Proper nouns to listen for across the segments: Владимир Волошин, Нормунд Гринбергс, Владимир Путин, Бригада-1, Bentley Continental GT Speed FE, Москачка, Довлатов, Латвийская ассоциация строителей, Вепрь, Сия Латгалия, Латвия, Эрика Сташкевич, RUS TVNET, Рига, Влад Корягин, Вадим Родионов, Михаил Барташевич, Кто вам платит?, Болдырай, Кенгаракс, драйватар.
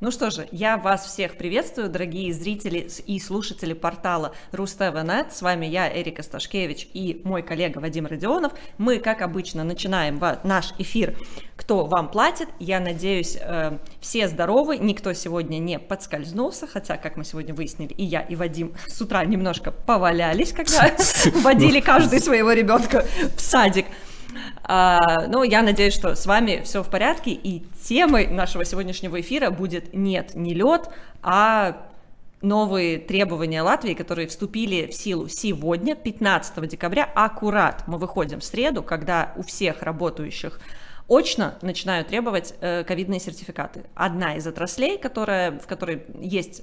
Ну что же, я вас всех приветствую, дорогие зрители и слушатели портала RUS TVNET. С вами я, Эрика Сташкевич, и мой коллега Вадим Родионов. Мы, как обычно, начинаем наш эфир «Кто вам платит?». Я надеюсь, все здоровы, никто сегодня не подскользнулся, хотя, как мы сегодня выяснили, и я, и Вадим с утра немножко повалялись, когда водили каждый своего ребенка в садик. Ну, я надеюсь, что с вами все в порядке, и темой нашего сегодняшнего эфира будет не лед, а новые требования Латвии, которые вступили в силу сегодня, 15 декабря, аккурат. Мы выходим в среду, когда у всех работающих очно начинают требовать ковидные сертификаты. Одна из отраслей, в которой есть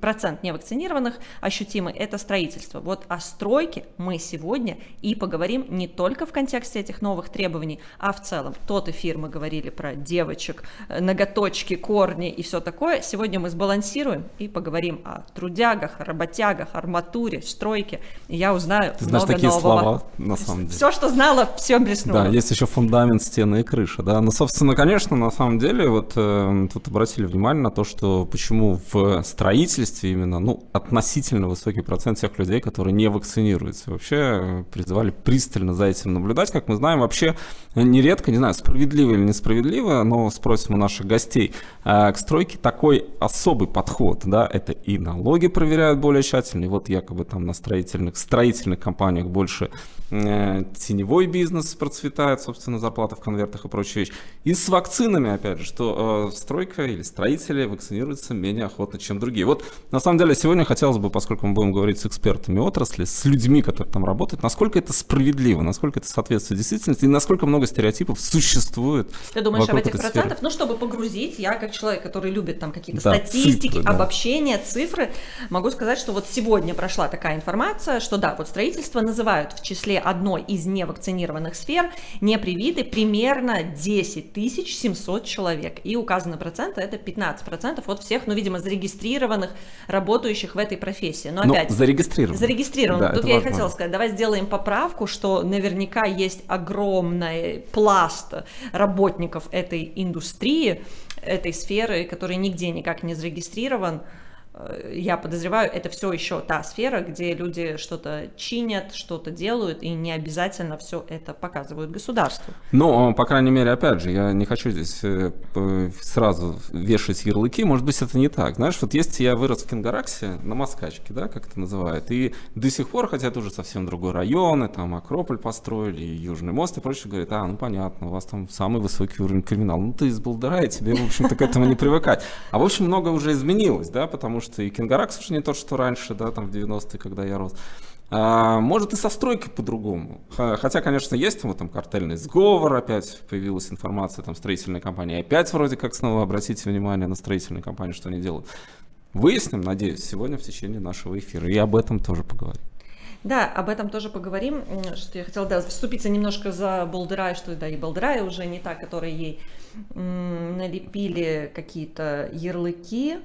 процент невакцинированных ощутимый, это строительство. Вот о стройке мы сегодня и поговорим не только в контексте этих новых требований, а в целом. Тот эфир мы говорили про девочек, ноготочки, корни и все такое. Сегодня мы сбалансируем и поговорим о трудягах, работягах, арматуре, стройке. И я узнаю много такие нового. Слова, на самом деле. Все, что знала, все блеснуло. Да, есть еще фундамент, стены и крыши. Да, но, собственно, конечно, на самом деле, вот тут обратили внимание на то, что почему в строительстве именно, ну, относительно высокий процент тех людей, которые не вакцинируются. Вообще призывали пристально за этим наблюдать. Как мы знаем, вообще нередко, не знаю, справедливо или несправедливо, но спросим у наших гостей, к стройке такой особый подход, да, это и налоги проверяют более тщательно, и вот якобы там на строительных компаниях больше теневой бизнес процветает, собственно, зарплата в конвертах и прочие вещи. И с вакцинами, опять же, что стройка или строители вакцинируются менее охотно, чем другие. Вот, на самом деле, сегодня хотелось бы, поскольку мы будем говорить с экспертами отрасли, с людьми, которые там работают, насколько это справедливо, насколько это соответствует действительности, и насколько много стереотипов существует. Ты думаешь об этих процентах? Ну, чтобы погрузить, я как человек, который любит там какие-то статистики, обобщения, цифры, могу сказать, что вот сегодня прошла такая информация, что да, вот строительство называют в числе одной из невакцинированных сфер, непривиты примерно 10 700 человек. И указаны проценты, это 15% от всех, ну, видимо, зарегистрированных, работающих в этой профессии. Но опять... Зарегистрированных. Да, тут я и хотела сказать, давай сделаем поправку, что наверняка есть огромный пласт работников этой индустрии, этой сферы, который нигде никак не зарегистрирован. Я подозреваю, это все еще та сфера, где люди что-то чинят, что-то делают, и не обязательно все это показывают государству. Ну, по крайней мере, опять же, я не хочу здесь сразу вешать ярлыки, может быть, это не так. Знаешь, вот есть, я вырос в Кенгараксе, на Москачке, да, как это называют, и до сих пор, хотя это уже совсем другой район, и там Акрополь построили, и Южный мост, и прочее, говорят, ну понятно, у вас там самый высокий уровень криминала. Ну, ты из Болдыра, и тебе, в общем-то, к этому не привыкать. А, в общем, многое уже изменилось, да, потому что и Кенгаракс уже не то, что раньше, да, там в 90-е, когда я рос. Может, и со стройкой по-другому. Хотя, конечно, есть вот там картельный сговор, опять появилась информация, там строительные компании опять вроде как снова обратите внимание на строительные компании, что они делают. Выясним, надеюсь, сегодня в течение нашего эфира. И об этом тоже поговорим. Да, об этом тоже поговорим. Что я хотела, да, вступиться немножко за Болдырай, что да, и Болдырай уже не та, которая ей налепили какие-то ярлыки.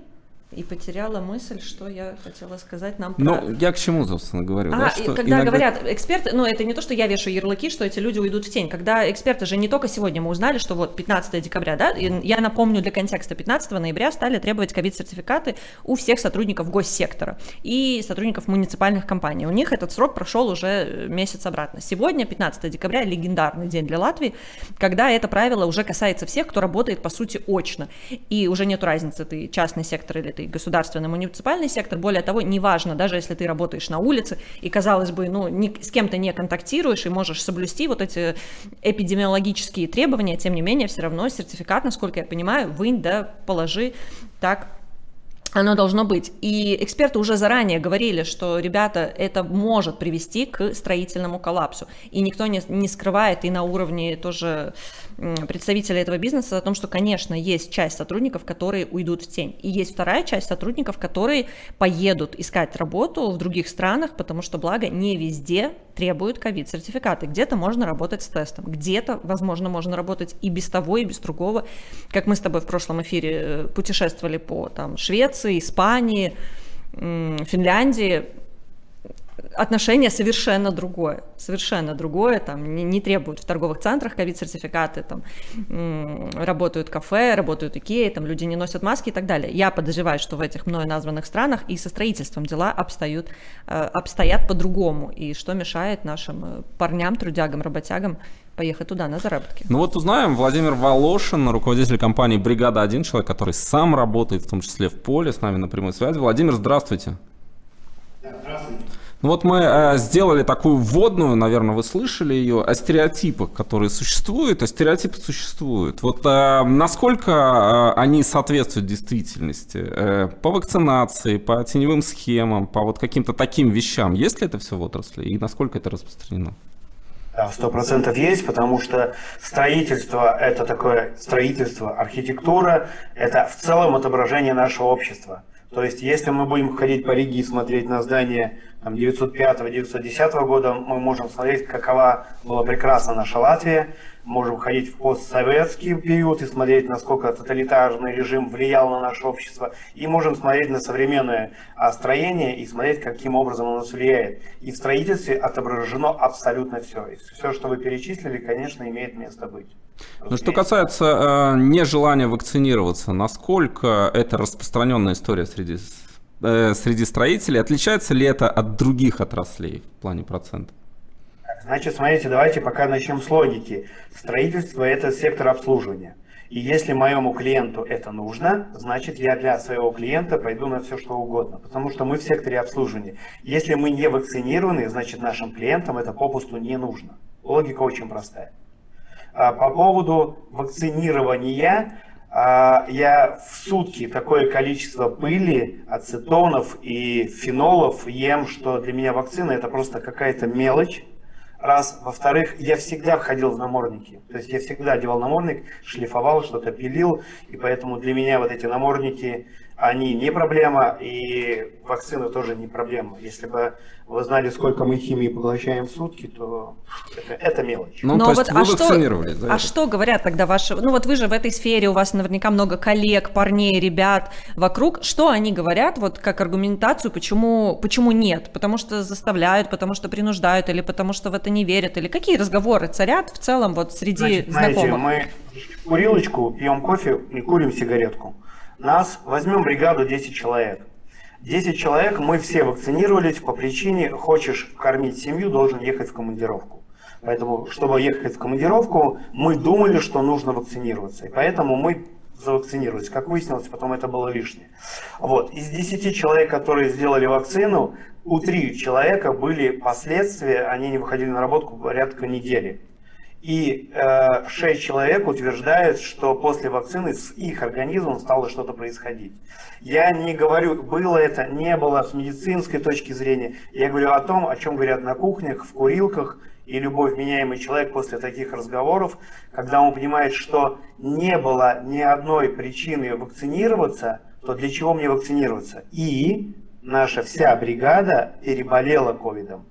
И потеряла мысль, что я хотела сказать нам про... Ну, я к чему, собственно, говорю. Да, что когда иногда... говорят эксперты, ну, это не то, что я вешаю ярлыки, что эти люди уйдут в тень. Когда эксперты же не только сегодня мы узнали, что вот 15 декабря, да, я напомню для контекста, 15 ноября стали требовать ковид-сертификаты у всех сотрудников госсектора и сотрудников муниципальных компаний. У них этот срок прошел уже месяц обратно. Сегодня, 15 декабря, легендарный день для Латвии, когда это правило уже касается всех, кто работает, по сути, очно. И уже нет разницы, ты частный сектор или государственный, муниципальный сектор. Более того, неважно, даже если ты работаешь на улице и, казалось бы, ну, с кем-то не контактируешь и можешь соблюсти вот эти эпидемиологические требования, тем не менее, все равно сертификат, насколько я понимаю, вынь да положи, так оно должно быть. И эксперты уже заранее говорили, что, ребята, это может привести к строительному коллапсу. И никто не скрывает, и на уровне тоже представителей этого бизнеса, о том, что, конечно, есть часть сотрудников, которые уйдут в тень. И есть вторая часть сотрудников, которые поедут искать работу в других странах, потому что, благо, не везде требуют ковид-сертификаты. Где-то можно работать с тестом, где-то, возможно, можно работать и без того, и без другого. Как мы с тобой в прошлом эфире путешествовали по там Швеции, Испании, Финляндии, отношение совершенно другое, там не требуют в торговых центрах ковид-сертификаты, там работают кафе, работают икеи, там люди не носят маски и так далее. Я подозреваю, что в этих мною названных странах и со строительством дела обстоят по-другому, и что мешает нашим парням, трудягам, работягам поехать туда на заработки. Ну вот узнаем. Владимир Волошин, руководитель компании «Бригада-1», человек, который сам работает, в том числе в поле, с нами на прямой связи. Владимир, здравствуйте. Здравствуйте. Ну вот мы сделали такую вводную, наверное, вы слышали ее, о стереотипах, которые существуют, а стереотипы существуют. Вот насколько они соответствуют действительности? По вакцинации, по теневым схемам, по вот каким-то таким вещам. Есть ли это все в отрасли и насколько это распространено? 100% есть, потому что строительство – это такое строительство, архитектура – это в целом отображение нашего общества. То есть, если мы будем ходить по Риге и смотреть на здания 905-910 года, мы можем смотреть, какова была прекрасна наша Латвия, можем ходить в постсоветский период и смотреть, насколько тоталитарный режим влиял на наше общество, и можем смотреть на современное строение и смотреть, каким образом оно влияет. И в строительстве отображено абсолютно все. И все, что вы перечислили, конечно, имеет место быть. Но что касается нежелания вакцинироваться, насколько это распространенная история среди строителей? Отличается ли это от других отраслей в плане процентов? Значит, смотрите, давайте пока начнем с логики. Строительство – это сектор обслуживания. И если моему клиенту это нужно, значит, я для своего клиента пойду на все, что угодно. Потому что мы в секторе обслуживания. Если мы не вакцинированы, значит, нашим клиентам это попусту не нужно. Логика очень простая. По поводу вакцинирования, я в сутки такое количество пыли, ацетонов и фенолов ем, что для меня вакцина это просто какая-то мелочь. Раз. Во-вторых, я всегда ходил в намордники. То есть я всегда одевал намордник, шлифовал, что-то пилил. И поэтому для меня вот эти намордники, они не проблема. И вакцина тоже не проблема. Если бы вы знали, сколько мы химии поглощаем в сутки, то это мелочь. Ну, то есть вот, а что говорят тогда ваши... Ну вот вы же в этой сфере, у вас наверняка много коллег, парней, ребят вокруг. Что они говорят вот как аргументацию, почему нет? Потому что заставляют, потому что принуждают, или потому что в это не верят, или какие разговоры царят в целом вот среди знакомых? Знаете, мы курилочку, пьем кофе и курим сигаретку. Нас возьмем бригаду 10 человек. 10 человек, мы все вакцинировались по причине, хочешь кормить семью, должен ехать в командировку. Поэтому, чтобы ехать в командировку, мы думали, что нужно вакцинироваться. И поэтому мы завакцинировались. Как выяснилось, потом это было лишнее. Вот. Из 10 человек, которые сделали вакцину, у 3 человека были последствия, они не выходили на работу порядка недели. И 6 человек утверждают, что после вакцины с их организмом стало что-то происходить. Я не говорю, было это, не было с медицинской точки зрения. Я говорю о том, о чем говорят на кухнях, в курилках. И любой вменяемый человек после таких разговоров, когда он понимает, что не было ни одной причины вакцинироваться, то для чего мне вакцинироваться? И наша вся бригада переболела ковидом.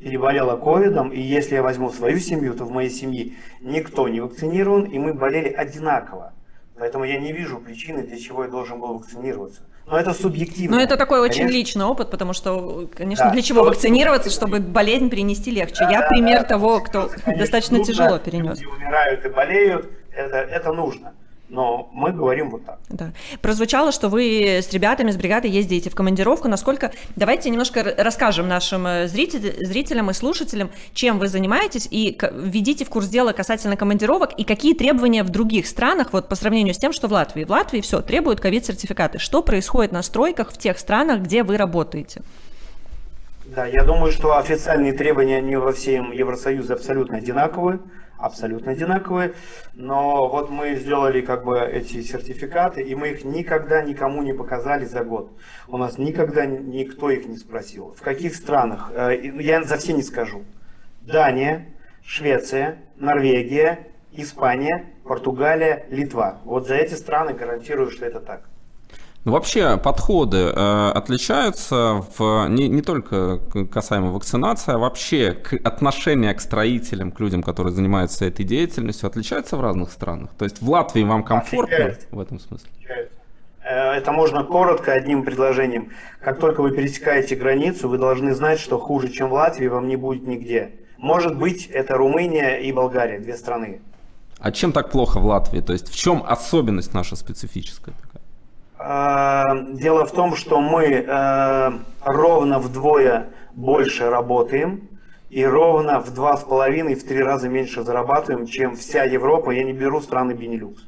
Переболела ковидом, и если я возьму свою семью, то в моей семье никто не вакцинирован, и мы болели одинаково. Поэтому я не вижу причины, для чего я должен был вакцинироваться. Но это субъективно. Но это такой очень личный опыт, потому что, конечно, да, для чего вакцинироваться, чтобы болезнь перенести легче. Да, я пример того, кто конечно, достаточно тяжело перенес. Люди умирают и болеют, это нужно. Но мы говорим вот так. Да. Прозвучало, что вы с ребятами, с бригадой ездите в командировку. Насколько... Давайте немножко расскажем нашим зрителям и слушателям, чем вы занимаетесь, и введите в курс дела касательно командировок, и какие требования в других странах, вот по сравнению с тем, что в Латвии. В Латвии все, требуют ковид-сертификаты. Что происходит на стройках в тех странах, где вы работаете? Да, я думаю, что официальные требования не во всем Евросоюзе абсолютно одинаковые. Абсолютно одинаковые, но вот мы сделали как бы эти сертификаты, и мы их никогда никому не показали за год. У нас никогда никто их не спросил. В каких странах? Я за все не скажу. Дания, Швеция, Норвегия, Испания, Португалия, Литва. Вот за эти страны гарантирую, что это так. Вообще подходы отличаются не только касаемо вакцинации, а вообще отношение к строителям, к людям, которые занимаются этой деятельностью, отличается в разных странах? То есть в Латвии вам комфортно в этом смысле? Это можно коротко, одним предложением. Как только вы пересекаете границу, вы должны знать, что хуже, чем в Латвии, вам не будет нигде. Может быть, это Румыния и Болгария, две страны. А чем так плохо в Латвии? То есть в чем особенность наша специфическая такая? Дело в том, что мы ровно вдвое больше работаем и ровно в 2,5-3 раза меньше зарабатываем, чем вся Европа. Я не беру страны Бенилюкс.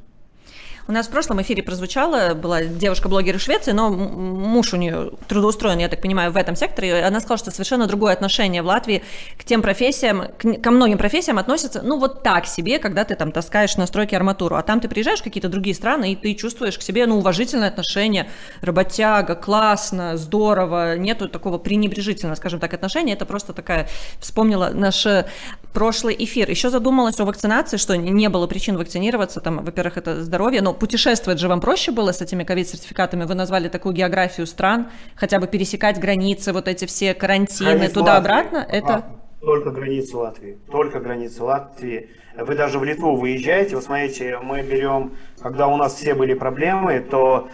У нас в прошлом эфире прозвучала, была девушка-блогер из Швеции, но муж у нее трудоустроен, я так понимаю, в этом секторе. Она сказала, что совершенно другое отношение в Латвии к тем профессиям, ко многим профессиям относятся, ну, вот так себе, когда ты там таскаешь на стройке арматуру. А там ты приезжаешь в какие-то другие страны, и ты чувствуешь к себе, ну, уважительное отношение, работяга, классно, здорово, нету такого пренебрежительного, скажем так, отношения. Это просто такая, вспомнила наш прошлый эфир. Еще задумалась о вакцинации, что не было причин вакцинироваться, там, во-первых, это здоровье, но путешествовать же вам проще было с этими ковид-сертификатами? Вы назвали такую географию стран, хотя бы пересекать границы, вот эти все карантины туда-обратно? Это... Только границы Латвии. Только границы Латвии. Вы даже в Литву выезжаете, вы смотрите, мы берем, когда у нас все были проблемы, то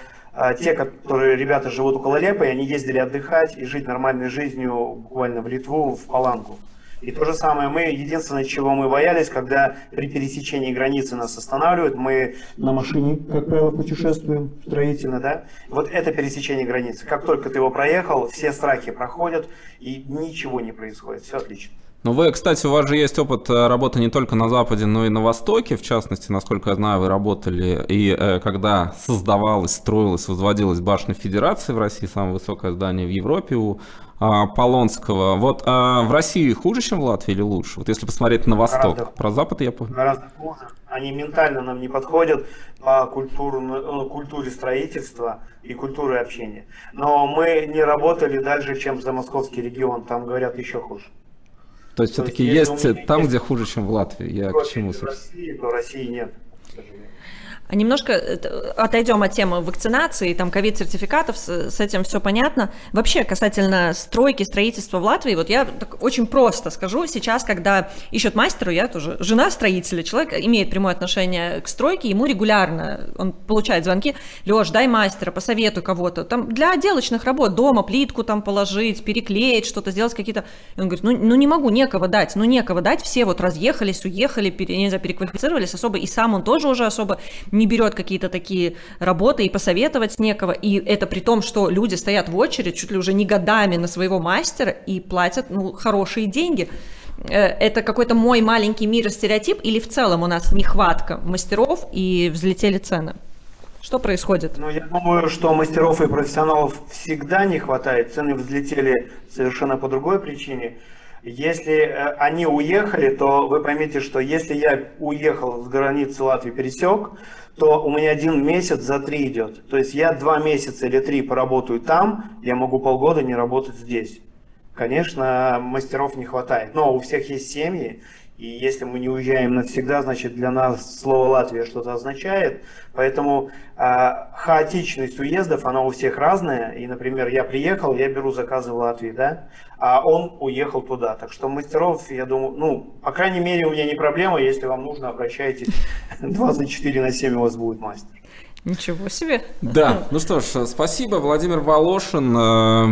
те, которые ребята живут около Лепы, они ездили отдыхать и жить нормальной жизнью буквально в Литву, в Паланку. И то же самое, мы, единственное, чего мы боялись, когда при пересечении границы нас останавливают, мы на машине, как правило, путешествуем строительно, да, вот это пересечение границы. Как только ты его проехал, все страхи проходят и ничего не происходит, все отлично. Ну вы, кстати, у вас же есть опыт работы не только на Западе, но и на Востоке, в частности, насколько я знаю, вы работали и когда создавалась, строилась, возводилась башня Федерации в России, самое высокое здание в Европе у Полонского. Вот в России хуже, чем в Латвии, или лучше? Вот если посмотреть на Восток, гораздо, про Запад я помню. Гораздо хуже. Они ментально нам не подходят по культуре строительства и культуре общения. Но мы не работали дальше, чем за московский регион, там говорят еще хуже. То есть все-таки есть там, где хуже, чем в Латвии. Я к чему, собственно? В России нет, к сожалению. Немножко отойдем от темы вакцинации, там ковид-сертификатов, с этим все понятно. Вообще, касательно стройки, строительства в Латвии, вот я так очень просто скажу, сейчас, когда ищут мастера, я тоже жена строителя, человек имеет прямое отношение к стройке, ему регулярно, он получает звонки: Леш, дай мастера, посоветуй кого-то, там для отделочных работ, дома плитку там положить, переклеить, что-то сделать какие-то. И он говорит, ну не могу, некого дать, все вот разъехались, уехали, переквалифицировались особо, и сам он тоже уже особо не берет какие-то такие работы, и посоветовать некого. И это при том, что люди стоят в очередь чуть ли уже не годами на своего мастера и платят, ну, хорошие деньги. Это какой-то мой маленький мир и стереотип, или в целом у нас нехватка мастеров и взлетели цены? Что происходит? Ну, я думаю, что мастеров и профессионалов всегда не хватает. Цены взлетели совершенно по другой причине. Если они уехали, то вы поймите, что если я уехал с границы Латвии, пересек, то у меня 1 месяц за 3 идет. То есть я 2 месяца или 3 поработаю там, я могу полгода не работать здесь. Конечно, мастеров не хватает, но у всех есть семьи, и если мы не уезжаем навсегда, значит для нас слово «Латвия» что-то означает. Поэтому хаотичность уездов, она у всех разная. И, например, я приехал, я беру заказы в Латвии, да, а он уехал туда. Так что мастеров, я думаю, ну, по крайней мере, у меня не проблема. Если вам нужно, обращайтесь. 24/7 у вас будет мастер. Ничего себе. Да, ну что ж, спасибо. Владимир Волошин,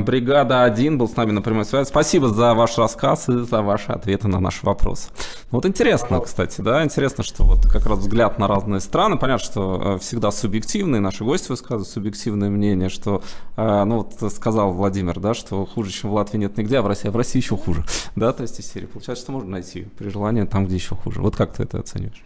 «Бригада-1», был с нами на прямой связи. Спасибо за ваш рассказ и за ваши ответы на наши вопросы. Вот интересно, кстати, да, интересно, что вот как раз взгляд на разные страны. Понятно, что всегда субъективные, наши гости высказывают субъективное мнение, что, ну вот сказал Владимир, да, что хуже, чем в Латвии, нет нигде, а в России еще хуже. Да, то есть из серии получается, что можно найти при желании там, где еще хуже. Вот как ты это оценишь?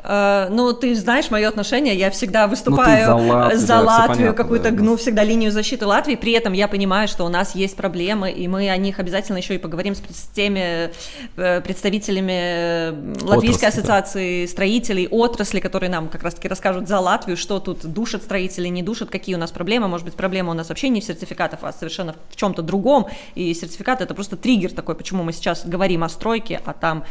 Ну, ты знаешь мое отношение, я всегда выступаю за Латвию, какую-то гну всегда линию защиты Латвии, при этом я понимаю, что у нас есть проблемы, и мы о них обязательно еще и поговорим с теми представителями Латвийской ассоциации строителей, отрасли, которые нам как раз-таки расскажут за Латвию, что тут душат строители, не душат, какие у нас проблемы, может быть, проблема у нас вообще не в сертификатах, а совершенно в чем-то другом, и сертификат — это просто триггер такой, почему мы сейчас говорим о стройке, а там,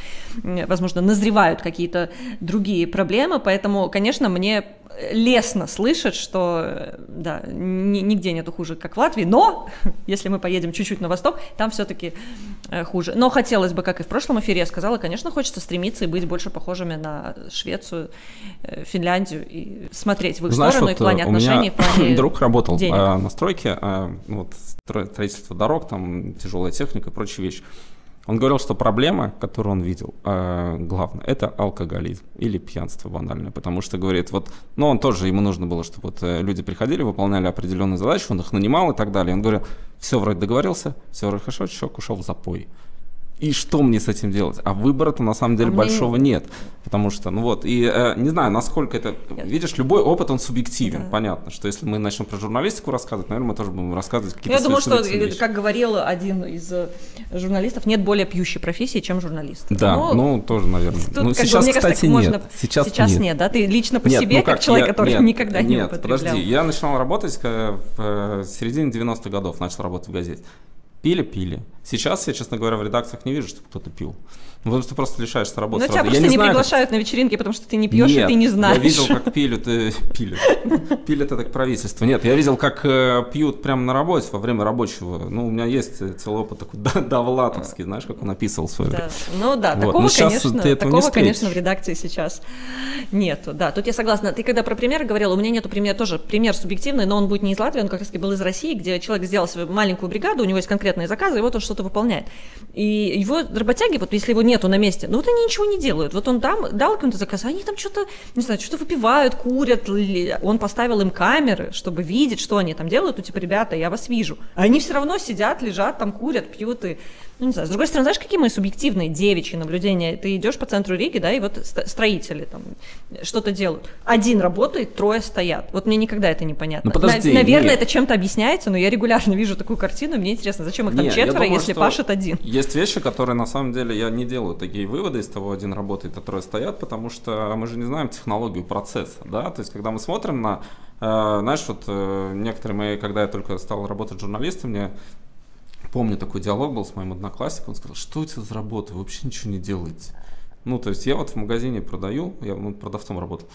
возможно, назревают какие-то другие проблемы, поэтому, конечно, мне лестно слышать, что да, нигде нету хуже, как в Латвии, но если мы поедем чуть-чуть на восток, там все-таки хуже. Но хотелось бы, как и в прошлом эфире я сказала, конечно, хочется стремиться и быть больше похожими на Швецию, Финляндию, и смотреть в их сторону, вот, и в плане отношений, в плане друг работал денег. На стройке, вот, строительство дорог, там тяжелая техника и прочие вещи. Он говорил, что проблема, которую он видел, главное, это алкоголизм или пьянство банальное, потому что, говорит, вот, ну, он тоже, ему нужно было, чтобы вот люди приходили, выполняли определенные задачи, он их нанимал и так далее. Он говорил, все вроде договорился, все вроде хорошо, человек ушел в запой. И что мне с этим делать? А выбора-то на самом деле большого нет. Потому что, ну вот, и не знаю, насколько это... Видишь, любой опыт, он субъективен, да. Понятно, что если мы начнем про журналистику рассказывать, наверное, мы тоже будем рассказывать какие-то свои субъективные вещи. Я думаю, что, как говорил один из журналистов, нет более пьющей профессии, чем журналист. Да, ну тоже, наверное. Тут, ну, сейчас, мне кажется, кстати, можно... нет. Сейчас нет, да? Ты лично по себе, как человек, который никогда не употреблял. Подожди, я начинал работать в середине 90-х годов, начал работать в газете. Пили. Сейчас я, честно говоря, в редакциях не вижу, что кто-то пил. Потому что ты просто лишаешься работы. Но тебя просто не приглашают на вечеринки, потому что ты не пьешь, и ты не знаешь. Я видел, как пилят это правительство. Нет, я видел, как пьют прямо на работе во время рабочего. Ну, у меня есть целый опыт такой довлатовский, знаешь, как он описывал свой. Ну да, такого, конечно, в редакции сейчас нету. Да, тут я согласна. Ты когда про примеры говорила, у меня нету примера, тоже пример субъективный, но он будет не из Латвии, он как раз-таки был из России, где человек сделал свою маленькую бригаду, у него есть конкретные заказы, и вот он что-то выполняет. И его работяги, вот если его нету на месте, ну вот они ничего не делают. Вот он там дал какой-то заказ, а они там что-то, не знаю, что-то выпивают, курят, он поставил им камеры, чтобы видеть, что они там делают, типа, ребята, я вас вижу. А они все равно сидят, лежат, там курят, пьют и, ну не знаю. С другой стороны, знаешь, какие мои субъективные девичьи наблюдения? Ты идешь по центру Риги, да, и вот строители там что-то делают. Один работает, трое стоят. Вот мне никогда это не понятно. Подожди, наверное, это чем-то объясняется, но я регулярно вижу такую картину, и мне интересно, зачем их там четверо, если пашет один? Есть вещи, которые на самом деле я не делаю такие выводы из того, один работает, а трое стоят, потому что мы же не знаем технологию процесса, да, то есть когда мы смотрим на, знаешь, вот некоторые мои, когда я только стал работать журналистом, мне, помню, такой диалог был с моим одноклассником, он сказал, что у тебя за работа, вы вообще ничего не делаете, ну, то есть я вот в магазине продаю, я продавцом работал,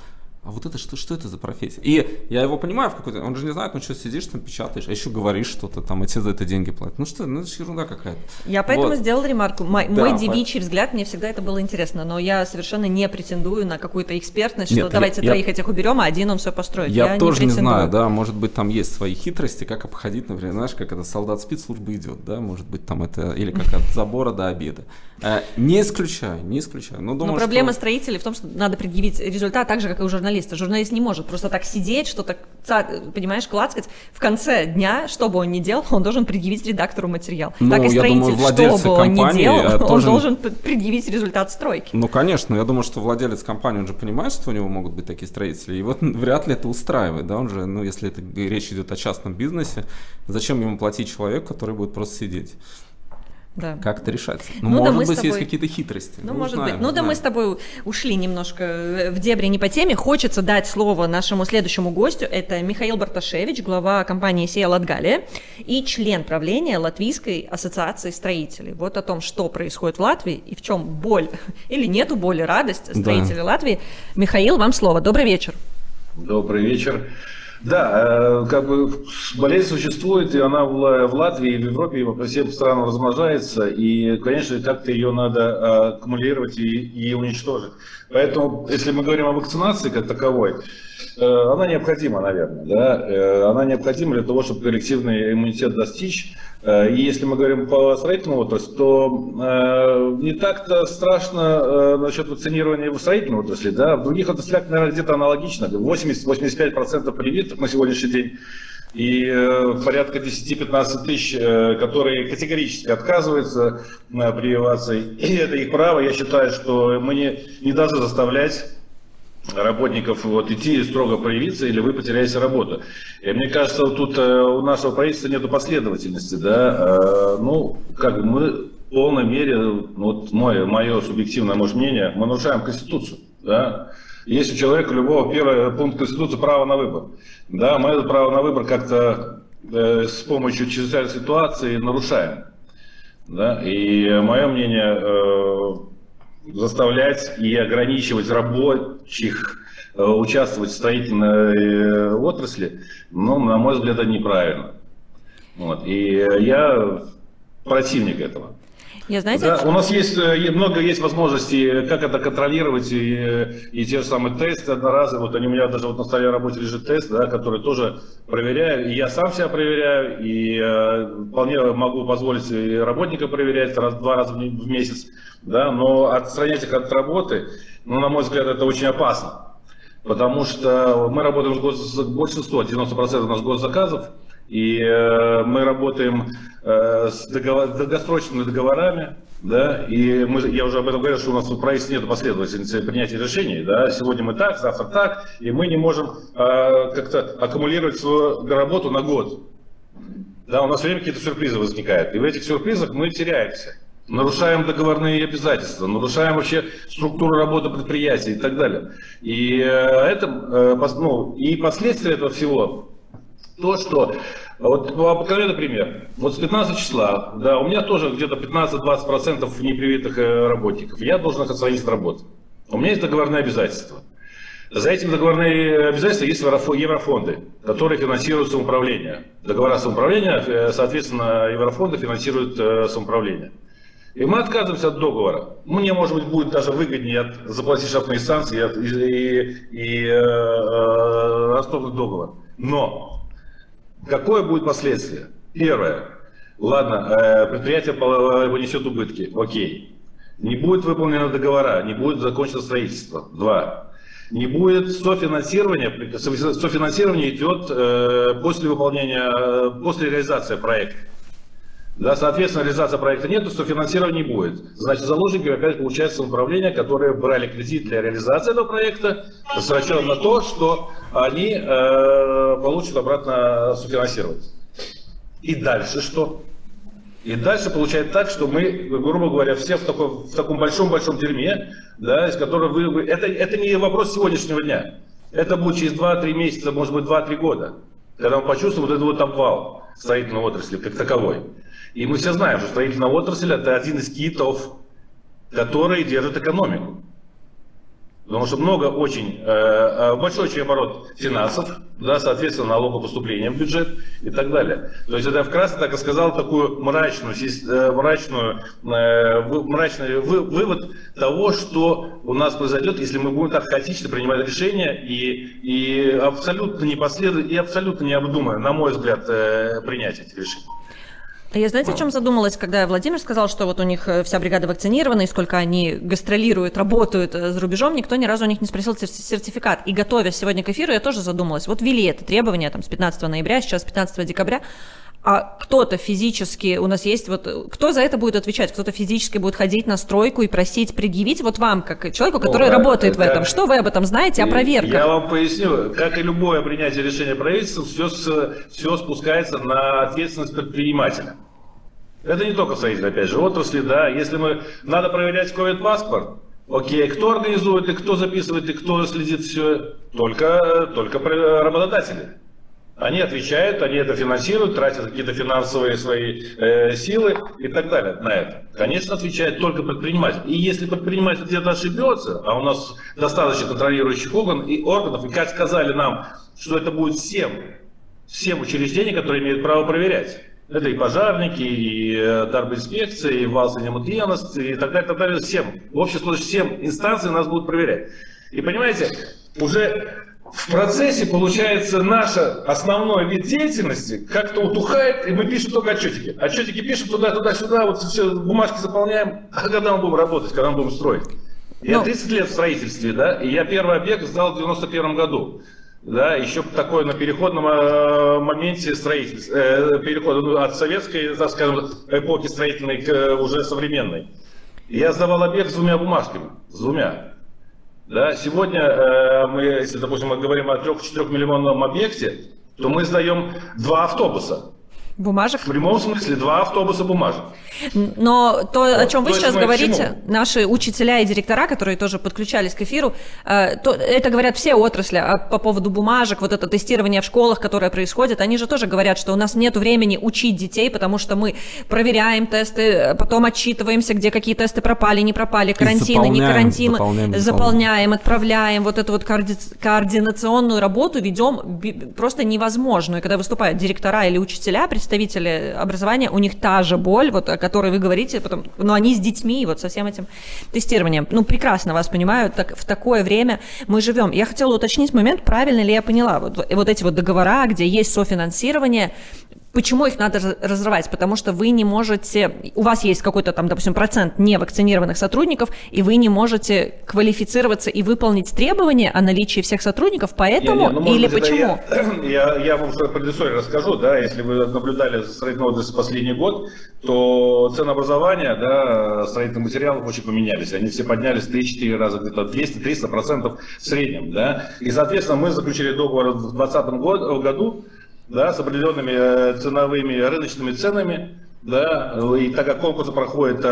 а вот это что это за профессия? И я его понимаю в какой-то... Он же не знает, ну что, сидишь там, печатаешь, а еще говоришь что-то там, а тебе за это деньги платят. Ну что, ну это же ерунда какая-то. Я поэтому сделала ремарку. Мой девичий взгляд, мне всегда это было интересно, но я совершенно не претендую на какую-то экспертность, что давайте троих этих уберем, а один он все построит. Я тоже не знаю, да, может быть, там есть свои хитрости, как обходить, например, знаешь, как это солдат спит, служба идет, да, может быть, там это, или как от забора до обеда. Не исключаю. Но проблема строителей в том, что надо предъявить результат так же, как и у журналистов. Журналист не может просто так сидеть, что-то, понимаешь, клацкать. В конце дня, что бы он ни делал, он должен предъявить редактору материал. Ну, так и строитель, что бы он ни делал, он должен предъявить результат стройки. Ну, конечно, я думаю, что владелец компании, он же понимает, что у него могут быть такие строители, и вот вряд ли это устраивает, да, он же, ну, если это, речь идет о частном бизнесе, зачем ему платить человек, который будет просто сидеть? Да. Как-то решать. Может быть, есть какие-то хитрости. Мы с тобой ушли немножко в дебри не по теме. Хочется дать слово нашему следующему гостю. Это Михаил Барташевич, глава компании «Сия Латгалия» и член правления Латвийской ассоциации строителей. Вот о том, что происходит в Латвии и в чем боль или нету боли, радость строителей Латвии. Михаил, вам слово. Добрый вечер. Добрый вечер. Да, как бы болезнь существует, и она в Латвии, и в Европе, и по всем странам размножается, и, конечно, как-то ее надо аккумулировать и уничтожить. Поэтому, если мы говорим о вакцинации как таковой, она необходима, наверное, да? Она необходима для того, чтобы коллективный иммунитет достичь. И если мы говорим по строительному отрасли, то не так-то страшно насчет вакцинирования в строительной отрасли. Да? В других отраслях, наверное, где-то аналогично. 80-85% привитых на сегодняшний день. И порядка 10-15 тысяч, которые категорически отказываются прививаться. И это их право. Я считаю, что мы не должны заставлять работников идти строго проявиться, или вы потеряете работу. И мне кажется, тут у нашего правительства нет последовательности. Да? Как мы в полной мере, мое субъективное мнение, мы нарушаем Конституцию. Да? Есть у человека, любого, первый пункт Конституции право на выбор. Да? Мы это право на выбор как-то с помощью чрезвычайной ситуации нарушаем. Да? И мое мнение... заставлять и ограничивать рабочих участвовать в строительной отрасли, ну, на мой взгляд, это неправильно. Вот. И я противник этого. Я, знаете, да, у нас есть много возможностей, как это контролировать, и те же самые тесты одноразовые. Вот они у меня даже вот на столе работе лежит тест, да, который тоже проверяю. И я сам себя проверяю, и вполне могу позволить и работника проверять два раза в месяц. Да, но отстранять их от работы, ну, на мой взгляд, это очень опасно. Потому что мы работаем с большинством, 90% у нас госзаказов. И мы работаем с долгосрочными договорами, да, и я уже об этом говорил, что у нас в правительстве нет последовательности принятия решений, да, сегодня мы так, завтра так, и мы не можем как-то аккумулировать свою работу на год. Да, у нас время какие-то сюрпризы возникают, и в этих сюрпризах мы теряемся, нарушаем договорные обязательства, нарушаем вообще структуру работы предприятий и так далее. И, и последствия этого всего... То, что, вот конкретный пример, вот с 15 числа, да, у меня тоже где-то 15-20% непривитых работников, я должен их отстранить от работы. У меня есть договорные обязательства. За этим договорные обязательства есть еврофонды, которые финансируют самоуправление. Договора самоуправления, соответственно, еврофонды финансируют самоуправление. И мы отказываемся от договора. Мне, может быть, будет даже выгоднее заплатить штрафные санкции и расторгнуть договор. Но... Какое будет последствие? Первое. Ладно, предприятие понесет убытки. Окей. Не будет выполнены договора, не будет закончено строительство. Два. Не будет софинансирования. Софинансирование идет после выполнения, после реализации проекта. Да, соответственно, реализации проекта нет, софинансирования не будет. Значит, заложники опять получают самоуправление, которые брали кредит для реализации этого проекта, срочно на то, что они получат обратно софинансировать. И дальше что? И дальше получается так, что мы, грубо говоря, все в таком большом-большом дерьме, да, из которого вы... Это не вопрос сегодняшнего дня. Это будет через 2-3 месяца, может быть, 2-3 года, когда мы почувствуем вот этот вот обвал строительной отрасли как таковой. И мы все знаем, что строительная отрасль – это один из китов, который держит экономику. Потому что много очень, большой оборот финансов, да, соответственно, налогопоступления в бюджет и так далее. То есть это я вкратце так и сказал, такую мрачный вывод того, что у нас произойдет, если мы будем так хаотично принимать решения и абсолютно не обдуманно, на мой взгляд, принять эти решения. Я, знаете, о чем задумалась, когда Владимир сказал, что вот у них вся бригада вакцинирована, и сколько они гастролируют, работают за рубежом, никто ни разу у них не спросил сертификат. И готовясь сегодня к эфиру, я тоже задумалась, вот ввели это требование там, с 15 ноября, сейчас 15 декабря, а кто-то физически, у нас есть, вот кто за это будет отвечать, кто-то физически будет ходить на стройку и просить предъявить, вот вам, как человеку, который работает в этом, что вы об этом знаете, о проверках? Я вам поясню, как и любое принятие решения правительства, все спускается на ответственность предпринимателя. Это не только в строительной, опять же, отрасли, да, если мы, надо проверять ковид-паспорт, окей, кто организует, и кто записывает, и кто следит, все, только работодатели. Они отвечают, они это финансируют, тратят какие-то финансовые свои силы и так далее на это. Конечно, отвечает только предприниматель. И если предприниматель где-то ошибется, а у нас достаточно контролирующих органов, и как сказали нам, что это будет всем учреждениям, которые имеют право проверять. Это и пожарники, и Дорбинспекция, и Валсинемутиенность, и так далее, всем. В общем случае, всем инстанциям нас будут проверять. И понимаете, уже... В процессе, получается, наш основной вид деятельности как-то утухает, и мы пишем только отчетики. Отчетики пишем туда-сюда, вот все, бумажки заполняем, а когда мы будем работать, когда мы будем строить. Я 30 лет в строительстве, да, и я первый объект сдал в 91 году. Да, еще такое на переходном моменте строительства, перехода от советской, так скажем, эпохи строительной к уже современной. Я сдавал объект с двумя бумажками, с двумя. Да, сегодня, мы, если, допустим, мы говорим о 3-4 миллионном объекте, то мы сдаем 2 автобуса. Бумажек? В прямом смысле, 2 автобуса бумажек. Но то, о чем вы сейчас говорите, наши учителя и директора, которые тоже подключались к эфиру, это говорят все отрасли по поводу бумажек, вот это тестирование в школах, которое происходит, они же тоже говорят, что у нас нет времени учить детей, потому что мы проверяем тесты, потом отчитываемся, где какие тесты пропали, не пропали, карантины, не карантины, заполняем, отправляем, вот эту вот координационную работу ведем просто невозможную. И когда выступают директора или учителя, представители образования, у них та же боль, вот, о которой вы говорите, потом, но они с детьми, вот со всем этим тестированием. Ну, прекрасно вас понимаю, так, в такое время мы живем. Я хотела уточнить момент, правильно ли я поняла, вот эти вот договора, где есть софинансирование, почему их надо разрывать? Потому что вы не можете, у вас есть какой-то там, допустим, процент невакцинированных сотрудников, и вы не можете квалифицироваться и выполнить требования о наличии всех сотрудников, поэтому или почему? Я вам уже предысторию расскажу, да, если вы наблюдали за строительной отраслью последний год, то цены образования, да, строительных материалов очень поменялись, они все поднялись 3-4 раза, где-то 200-300% в среднем, да, и, соответственно, мы заключили договор в 2020 году, да, с определенными ценовыми рыночными ценами, да, и так как конкурсы проходят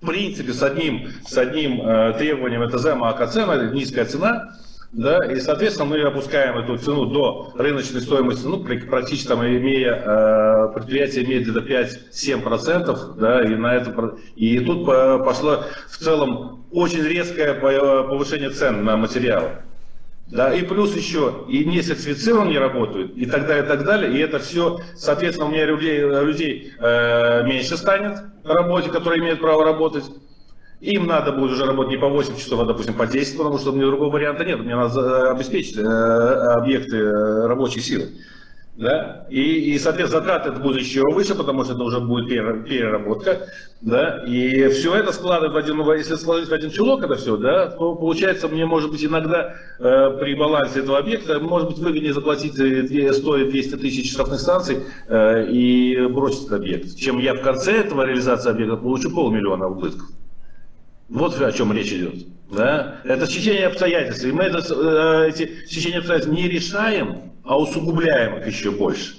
в принципе с одним требованием, это ЗЭМАК цена, низкая цена, да, и соответственно мы опускаем эту цену до рыночной стоимости, ну, практически там, имея предприятие имеет где-то 5-7%, да, и на это, и тут пошло в целом очень резкое повышение цен на материалы. Да, и плюс еще и не сертифицирован не работают, и так далее, и так далее. И это все, соответственно, у меня людей меньше станет на работе, которые имеют право работать. Им надо будет уже работать не по 8 часов, а, допустим, по 10, потому что у меня другого варианта нет. Мне надо обеспечить объекты рабочей силы. Да? И, соответственно, затраты это будет еще выше, потому что это уже будет переработка. Да? И все это складывает в один, если сложить в один чулок это все, да, то получается мне, может быть, иногда при балансе этого объекта, может быть, выгоднее заплатить 100-200 тысяч штрафных санкций и бросить этот объект, чем я в конце этого реализации объекта получу 500 000 убытков. Вот о чем речь идет. Да? Это стечение обстоятельств. И мы эти стечения обстоятельств не решаем, а усугубляем их еще больше.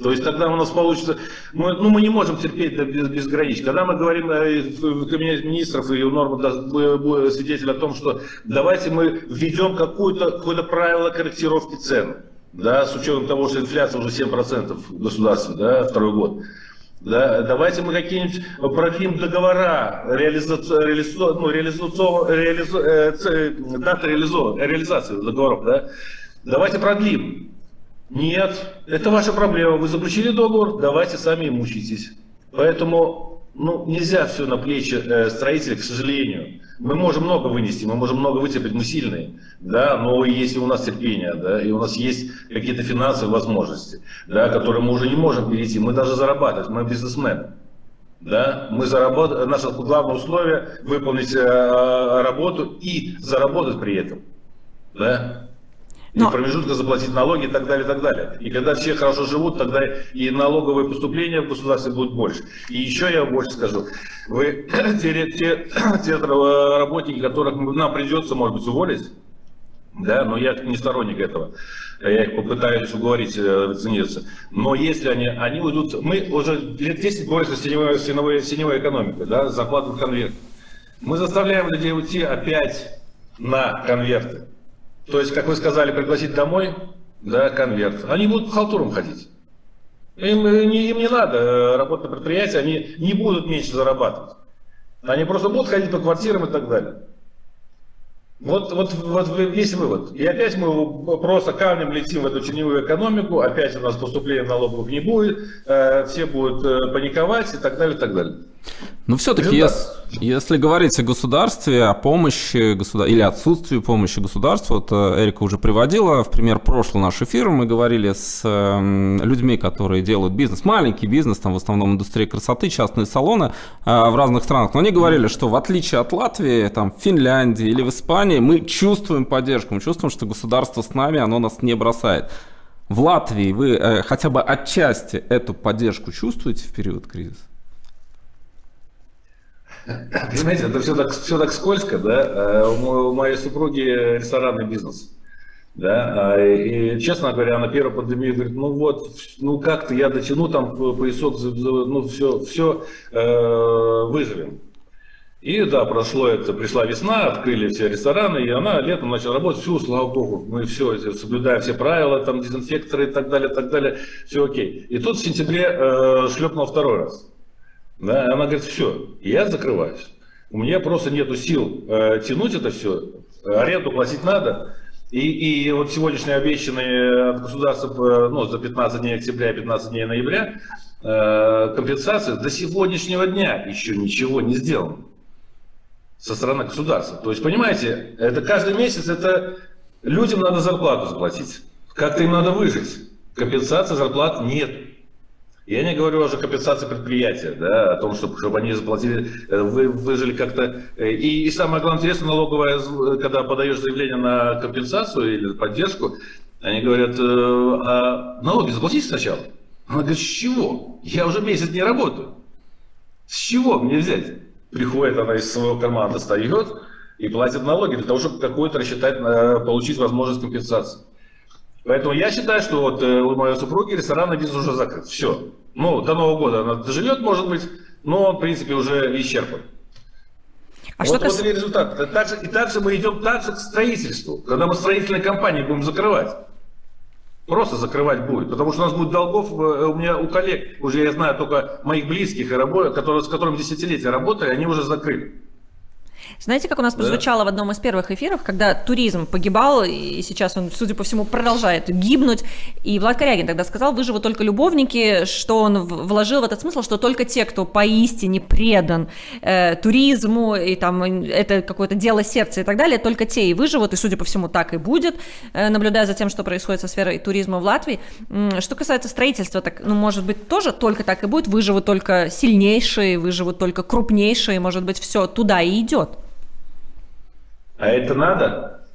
То есть тогда у нас получится... Мы не можем терпеть без границ. Когда мы говорим в кабинете министров и у Нормунда свидетель о том, что давайте мы введем какое-то правило корректировки цен, да, с учетом того, что инфляция уже 7% в государстве, да, второй год. Да, давайте мы какие-нибудь продлим договора, даты реализации договоров. Да? Давайте продлим. Нет, это ваша проблема. Вы заключили договор, давайте сами мучитесь. Поэтому нельзя все на плечи строителей, к сожалению. Мы можем много вынести, мы можем много вытерпеть, мы сильные, да, но если у нас терпение, да, и у нас есть какие-то финансовые возможности, да, которые мы уже не можем перейти, мы даже зарабатывать, мы бизнесмены, да, мы заработаем, наше главное условие выполнить работу и заработать при этом, да. Но... И в промежутке заплатить налоги и так далее, и так далее. И когда все хорошо живут, тогда и налоговые поступления в государстве будут больше. И еще я больше скажу. Вы, те работники, которых нам придется, может быть, уволить, да, но я не сторонник этого. Я их попытаюсь уговорить вакцинироваться. Но если они уйдут... Мы уже лет 10 боремся с синевой экономикой, да, закладываем конверт. Мы заставляем людей уйти опять на конверты. То есть, как вы сказали, пригласить домой, да, конверт. Они будут по халтурам ходить. Им не надо работать на предприятии, они не будут меньше зарабатывать. Они просто будут ходить по квартирам и так далее. Вот весь вывод. И опять мы просто камнем летим в эту теневую экономику, опять у нас поступления налогов не будет, все будут паниковать и так далее, и так далее. Но все-таки, если говорить о государстве, о помощи или отсутствии помощи государства, вот Эрика уже приводила в пример прошлый наш эфир, мы говорили с людьми, которые делают бизнес, маленький бизнес, там в основном индустрия красоты, частные салоны в разных странах, но они говорили, что в отличие от Латвии, там, в Финляндии или в Испании, мы чувствуем поддержку, мы чувствуем, что государство с нами, оно нас не бросает. В Латвии вы хотя бы отчасти эту поддержку чувствуете в период кризиса? Понимаете, это все так скользко, да? У моей супруги ресторанный бизнес. Да? И, честно говоря, на первой пандемии говорит, ну вот, ну как-то я дотяну там поясок, ну все, выживем. И да, пришла весна, открыли все рестораны, и она летом начала работать, все, слава богу, мы все соблюдаем все правила, там дезинфекторы и так далее, все окей. И тут в сентябре шлепнул второй раз. Да, она говорит, все, я закрываюсь, у меня просто нету сил тянуть это все, аренду платить надо. И вот сегодняшние обещанные от государства, ну, за 15 дней октября и 15 дней ноября компенсации до сегодняшнего дня еще ничего не сделано со стороны государства. То есть, понимаете, это каждый месяц, это людям надо зарплату заплатить. Как-то им надо выжить. Компенсации зарплат нет. Я не говорю уже о компенсации предприятия, да, о том, чтобы они заплатили, выжили как-то. И самое главное, интересно, налоговая, когда подаешь заявление на компенсацию или поддержку, они говорят, а налоги заплатите сначала. Она говорит, с чего? Я уже месяц не работаю. С чего мне взять? Приходит она из своего кармана, достает и платит налоги для того, чтобы какую-то рассчитать, получить возможность компенсации. Поэтому я считаю, что вот у моей супруги ресторанный бизнес уже закрыт. Все. Ну, до Нового года она доживет, может быть, но он, в принципе, уже исчерпан. А вот, вот и результат. Так же мы идем к строительству. Когда мы строительные компании будем закрывать. Просто закрывать будет, потому что у нас будет долгов, у меня у коллег, уже я знаю только моих близких, которые, с которыми десятилетия работали, они уже закрыли. Знаете, как у нас прозвучало в одном из первых эфиров, когда туризм погибал, и сейчас он, судя по всему, продолжает гибнуть, и Влад Корягин тогда сказал, выживут только любовники, что он вложил в этот смысл, что только те, кто поистине предан туризму, и там это какое-то дело сердца и так далее, только те и выживут, и, судя по всему, так и будет, наблюдая за тем, что происходит со сферой туризма в Латвии. Что касается строительства, так, ну, может быть, тоже только так и будет, выживут только сильнейшие, выживут только крупнейшие, может быть, все туда и идет. А это надо,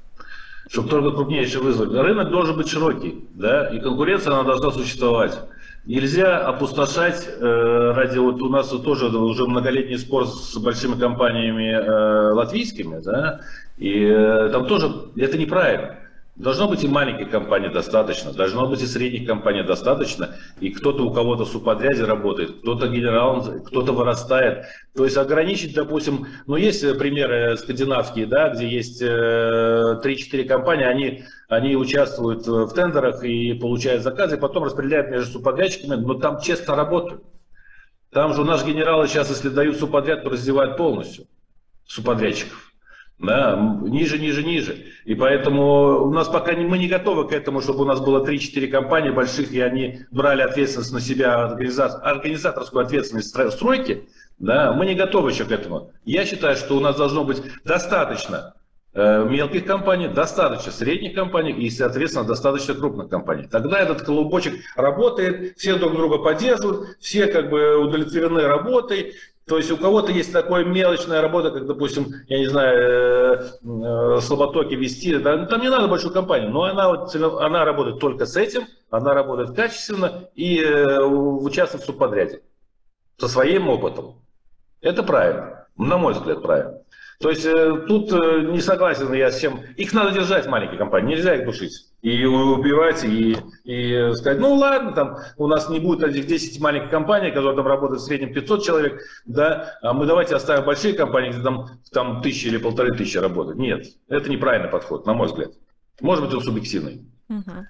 чтобы только крупнейший вызвать. Рынок должен быть широкий, да, и конкуренция она должна существовать. Нельзя опустошать ради, вот у нас тоже уже многолетний спор с большими компаниями латвийскими, да, и там тоже это неправильно. Должно быть и маленьких компаний достаточно, должно быть и средних компаний достаточно, и кто-то у кого-то в субподряде работает, кто-то генералом, кто-то вырастает. То есть ограничить, допустим, ну есть примеры скандинавские, да, где есть 3-4 компании, они участвуют в тендерах и получают заказы, потом распределяют между субподрядчиками, но там честно работают. Там же у нас генералы сейчас, если дают субподряд, то раздевают полностью субподрядчиков. Да, ниже. И поэтому у нас пока мы не готовы к этому, чтобы у нас было 3-4 компании больших, и они брали ответственность на себя, организаторскую ответственность стройки. Да, мы не готовы еще к этому. Я считаю, что у нас должно быть достаточно мелких компаний, достаточно средних компаний и, соответственно, достаточно крупных компаний. Тогда этот клубочек работает, все друг друга поддерживают, все как бы удовлетворены работой. То есть у кого-то есть такая мелочная работа, как, допустим, я не знаю, слаботоки вести, да, там не надо большую компанию, но она работает только с этим, она работает качественно и участвует в субподряде со своим опытом. Это правильно, на мой взгляд, правильно. То есть тут не согласен я с чем. Их надо держать, маленькие компании, нельзя их душить и убивать, и сказать, ну ладно, там у нас не будет этих 10 маленьких компаний, которые там работают в среднем 500 человек, да, а мы давайте оставим большие компании, где там 1000 или 1500 работают. Нет, это неправильный подход, на мой взгляд. Может быть, он субъективный. Угу.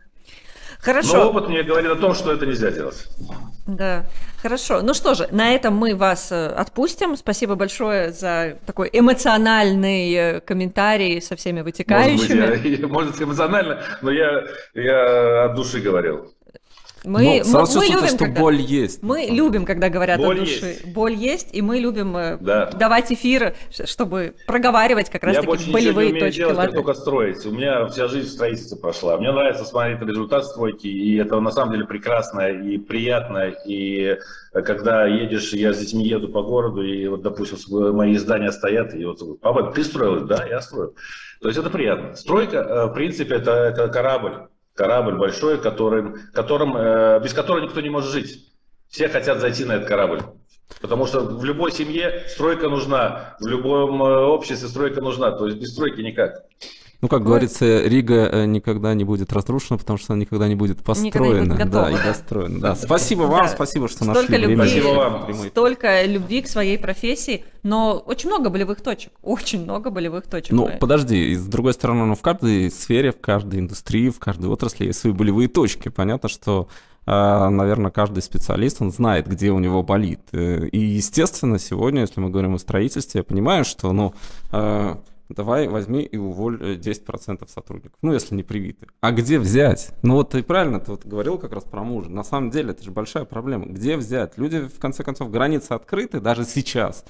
Хорошо. Но опыт мне говорит о том, что это нельзя делать. Да, хорошо. Ну что же, на этом мы вас отпустим. Спасибо большое за такой эмоциональный комментарий со всеми вытекающими. Может быть, эмоционально, но я от души говорил. Мы любим, когда говорят боль о душе. Есть. Боль есть, и мы любим давать эфир, чтобы проговаривать как раз таки болевые точки. Я только строить. У меня вся жизнь в строительстве прошла. Мне нравится смотреть результат стройки, и это на самом деле прекрасно и приятно. И когда едешь, я с детьми еду по городу, и вот, допустим, мои здания стоят, и вот, папа, ты строил? Да, я строил. То есть это приятно. Стройка, в принципе, это корабль. Корабль большой, без которого никто не может жить. Все хотят зайти на этот корабль. Потому что в любой семье стройка нужна, в любом обществе стройка нужна. То есть без стройки никак. Ну, как говорится, Рига никогда не будет разрушена, потому что она никогда не будет построена. Да, и достроена. Да. Спасибо вам, да. Спасибо, что столько нашли время. Спасибо вам. Столько любви к своей профессии, но очень много болевых точек. Очень много болевых точек. Ну, подожди, и с другой стороны, ну, в каждой сфере, в каждой индустрии, в каждой отрасли есть свои болевые точки. Понятно, что, наверное, каждый специалист, он знает, где у него болит. И, естественно, сегодня, если мы говорим о строительстве, я понимаю, что, ну, давай возьми и уволь 10% сотрудников, ну, если не привиты. А где взять? Ну, вот ты правильно ты вот говорил как раз про мужа. На самом деле, это же большая проблема. Где взять? Люди, в конце концов, границы открыты даже сейчас.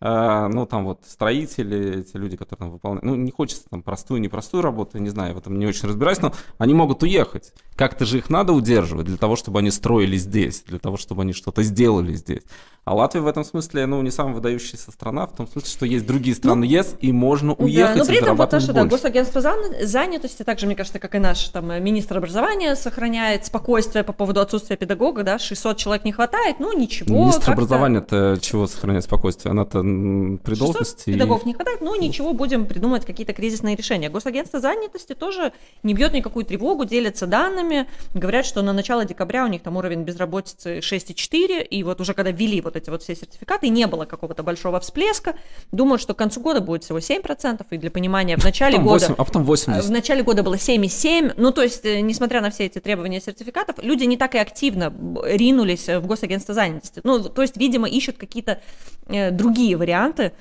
Ну, там вот строители, эти люди, которые там выполняют, ну, не хочется там простую, непростую работу, не знаю, в этом не очень разбираюсь, но они могут уехать. Как-то же их надо удерживать для того, чтобы они строили здесь, для того, чтобы они что-то сделали здесь. А Латвия в этом смысле, ну, не самая выдающаяся страна, в том смысле, что есть другие страны ЕС, и можно уехать, да, но при этом, потому что, да, госагентство занятости, также, мне кажется, как и наш там министр образования сохраняет спокойствие по поводу отсутствия педагога, да, 600 человек не хватает, ну, ничего. Министр образования-то чего сохраняет спокойствие? Она-то при должности... педагогов не хватает, ну, ничего, будем придумывать какие-то кризисные решения. Госагентство занятости тоже не бьет никакую тревогу, делятся данными, говорят, что на начало декабря у них там уровень безработицы 6,4, и вот уже когда ввели вот эти вот все сертификаты, не было какого-то большого всплеска. Думают, что к концу года будет всего 7%, и для понимания, в начале года... а потом 80%. В начале года было 7,7%. Ну, то есть, несмотря на все эти требования сертификатов, люди не так и активно ринулись в госагентство занятости. Ну, то есть, видимо, ищут какие-то другие варианты,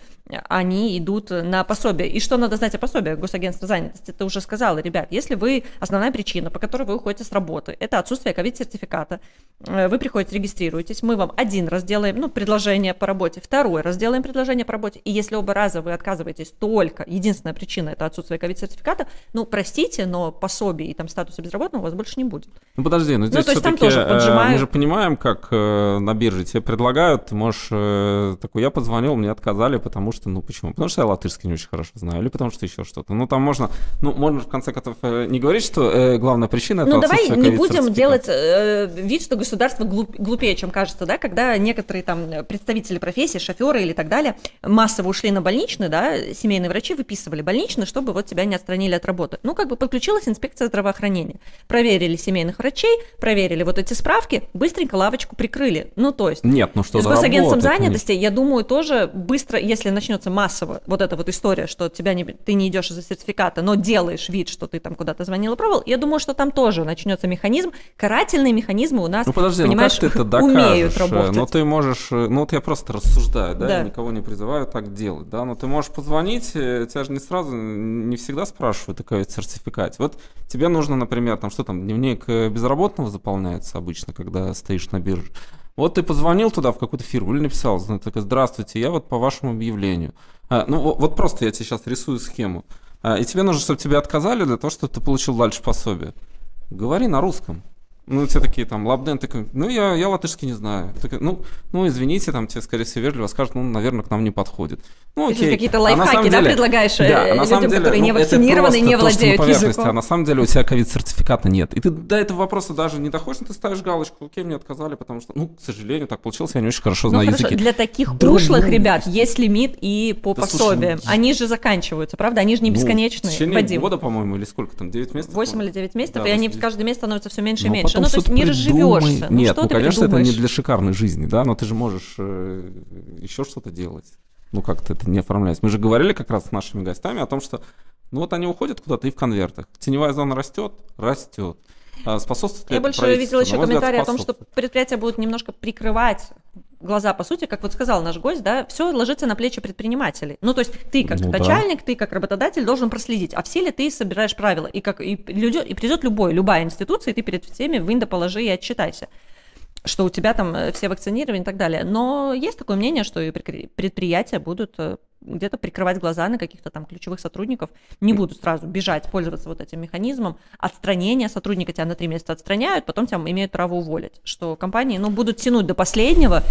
они идут на пособие. И что надо знать о пособии госагентства занятости? Ты уже сказала, ребят, если вы, основная причина, по которой вы уходите с работы, это отсутствие ковид-сертификата, вы приходите, регистрируетесь, мы вам один раз делаем, ну, предложение по работе, второй раз делаем предложение по работе, и если оба раза вы отказываетесь только, единственная причина это отсутствие ковид-сертификата, ну, простите, но пособие и там статуса безработного у вас больше не будет. Ну, подожди, но здесь все-таки мы же понимаем, как на бирже тебе предлагают, ты можешь такой, я позвонил, мне отказали, потому что, ну почему? Потому что я латышский не очень хорошо знаю, или потому что еще что-то. Ну там можно, ну можно в конце концов не говорить, что главная причина это отсутствие ковид-сертификата. Ну давай не будем делать вид, что государство глупее, чем кажется, да, когда некоторые там представители профессии, шоферы или так далее, массово ушли на больничный, да, семейные врачи выписывали больничный, чтобы вот тебя не отстранили от работы. Ну как бы подключилась инспекция здравоохранения, проверили семейных врачей, проверили вот эти справки, быстренько лавочку прикрыли. Ну то есть нет, ну что с госагентством занятости, я думаю, тоже быстро, если начнется массово вот эта вот история, что тебя не, ты не идешь из-за сертификата, но делаешь вид, что ты там куда-то звонил и пробовал, я думаю, что там тоже начнется механизм, карательные механизмы у нас, ну, подожди, понимаешь, ну, как ты это докажешь? Умеют работать. Но ты можешь, ну вот я просто рассуждаю, да, да. Я никого не призываю так делать, да, но ты можешь позвонить, тебя же не сразу, не всегда спрашивают о ковид-сертификате. Вот тебе нужно, например, там что там, дневник безработного заполняется обычно, когда стоишь на бирже. Вот ты позвонил туда в какую-то фирму или написал, такой, здравствуйте, я вот по вашему объявлению. Ну вот просто я тебе сейчас рисую схему. И тебе нужно, чтобы тебя отказали для того, чтобы ты получил дальше пособие. Говори на русском. Ну, все такие там, лабден, такой, ну, я латышский не знаю. Так, ну, извините, там тебе, скорее всего, вежливо скажут, ну, наверное, к нам не подходит. Ну, окей. Какие-то лайфхаки, да, деле, предлагаешь да, людям, деле, которые ну, не вакцинированы, не владеют языком. А на самом деле у тебя ковид-сертификата нет. И ты до этого вопроса даже не доходишь, но ты ставишь галочку, окей, мне отказали, потому что, ну, к сожалению, так получилось, я не очень хорошо знаю языки. Для таких ушлых ребят есть лимит и по пособиям. Они же заканчиваются, правда? Они же не бесконечные. В течение года, по-моему, или сколько там, 9 месяцев? 8 или 9 месяцев, и они каждый месяц становятся все меньше и меньше. Ну, то есть не разживешься. Нет, ну, конечно, это не для шикарной жизни, да, но ты же можешь еще что-то делать. Ну, как-то это не оформляется. Мы же говорили как раз с нашими гостями о том, что, ну, вот они уходят куда-то и в конвертах. Теневая зона растет? Растет. Способствует ли это правительству? Я больше видела еще комментарии о том, что предприятия будут немножко прикрывать глаза, по сути, как вот сказал наш гость, да, все ложится на плечи предпринимателей. Ну, то есть ты как начальник, да. Ты как работодатель должен проследить, а все ли ты собираешь правила. И придет любая институция, и ты перед всеми в индо положи и отчитайся, что у тебя там все вакцинированы и так далее. Но есть такое мнение, что и предприятия будут где-то прикрывать глаза на каких-то там ключевых сотрудников, не будут сразу бежать, пользоваться вот этим механизмом отстранения сотрудника, тебя на 3 месяца отстраняют, потом тебя имеют право уволить, что компании, ну, будут тянуть до последнего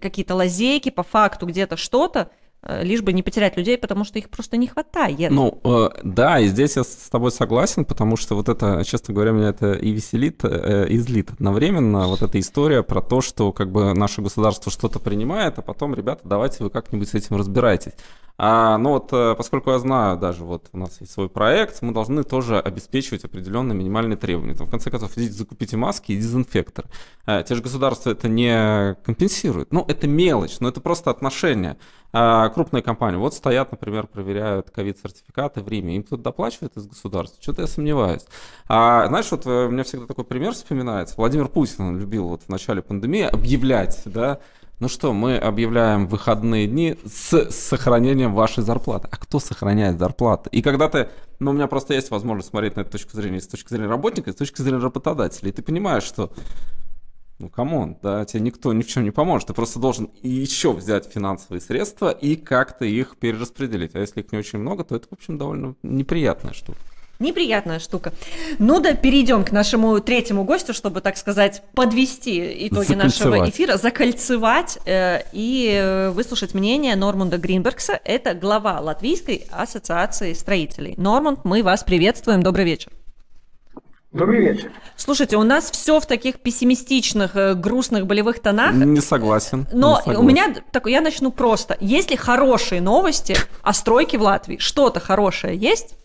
какие-то лазейки, по факту где-то что-то, лишь бы не потерять людей, потому что их просто не хватает. Ну, да, и здесь я с тобой согласен, потому что вот это, честно говоря, меня это и веселит, и злит одновременно, вот эта история про то, что как бы наше государство что-то принимает, а потом, ребята, давайте вы как-нибудь с этим разбирайтесь. Ну вот, поскольку я знаю, даже вот у нас есть свой проект, мы должны тоже обеспечивать определенные минимальные требования. Там, в конце концов, идите закупите маски и дезинфектор. Те же государства это не компенсируют. Ну, это мелочь, но это просто отношения. Крупные компании, вот стоят, например, проверяют ковид-сертификаты в Риме, им кто-то доплачивает из государства, что-то я сомневаюсь. Знаешь, вот у меня всегда такой пример вспоминается. Владимир Путин любил вот в начале пандемии объявлять, да, ну что, мы объявляем выходные дни с сохранением вашей зарплаты. А кто сохраняет зарплату? И когда ты, ну у меня просто есть возможность смотреть на эту точку зрения с точки зрения работника, и с точки зрения работодателя, и ты понимаешь, что... Ну, камон, да, тебе никто ни в чем не поможет. Ты просто должен и еще взять финансовые средства и как-то их перераспределить. А если их не очень много, то это, в общем, довольно неприятная штука. Неприятная штука. Ну да, перейдем к нашему третьему гостю, чтобы, так сказать, подвести итоги нашего эфира, закольцевать и выслушать мнение Нормунда Гринбергса. Это глава Латвийской ассоциации строителей. Нормунд, мы вас приветствуем. Добрый вечер. Добрый вечер. Слушайте, у нас все в таких пессимистичных, грустных, болевых тонах. Не согласен. Но не согласен. У меня такой, я начну просто. Есть ли хорошие новости о стройке в Латвии? Что-то хорошее есть?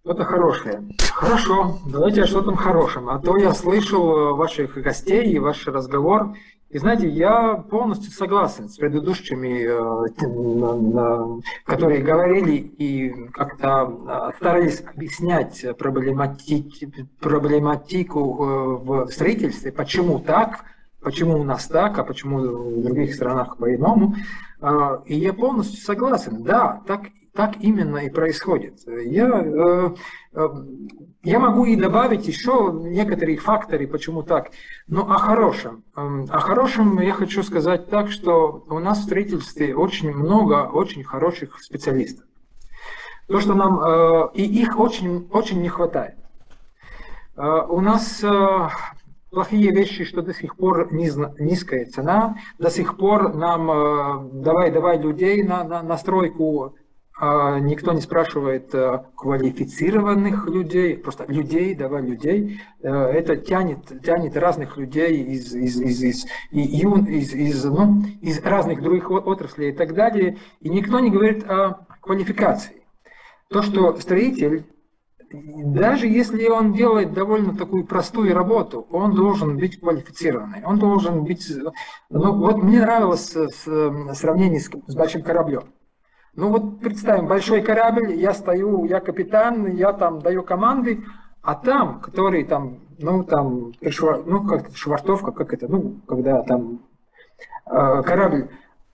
Что-то хорошее. Хорошо. Давайте о что-то хорошем. А то я слышал ваших гостей и ваш разговор. И знаете, я полностью согласен с предыдущими, которые говорили и как-то старались объяснять проблематику в строительстве, почему так, почему у нас так, а почему в других странах по-иному. И я полностью согласен, да, так именно и происходит. Я могу и добавить еще некоторые факторы, почему так. Но о хорошем. О хорошем я хочу сказать так, что у нас в строительстве очень много очень хороших специалистов. То, что нам... И их очень, очень не хватает. У нас плохие вещи, что до сих пор низкая цена. До сих пор нам давай людей на стройку... Никто не спрашивает квалифицированных людей, просто людей, давай людей. Это тянет разных людей из разных других отраслей и так далее. И никто не говорит о квалификации. То, что строитель, даже если он делает довольно такую простую работу, он должен быть квалифицированный. Он должен быть... Ну, вот мне нравилось сравнение с большим кораблем. Ну вот представим, большой корабль, я стою, я капитан, я там даю команды, а там, который там ну как швартовка, как это, ну, когда там корабль,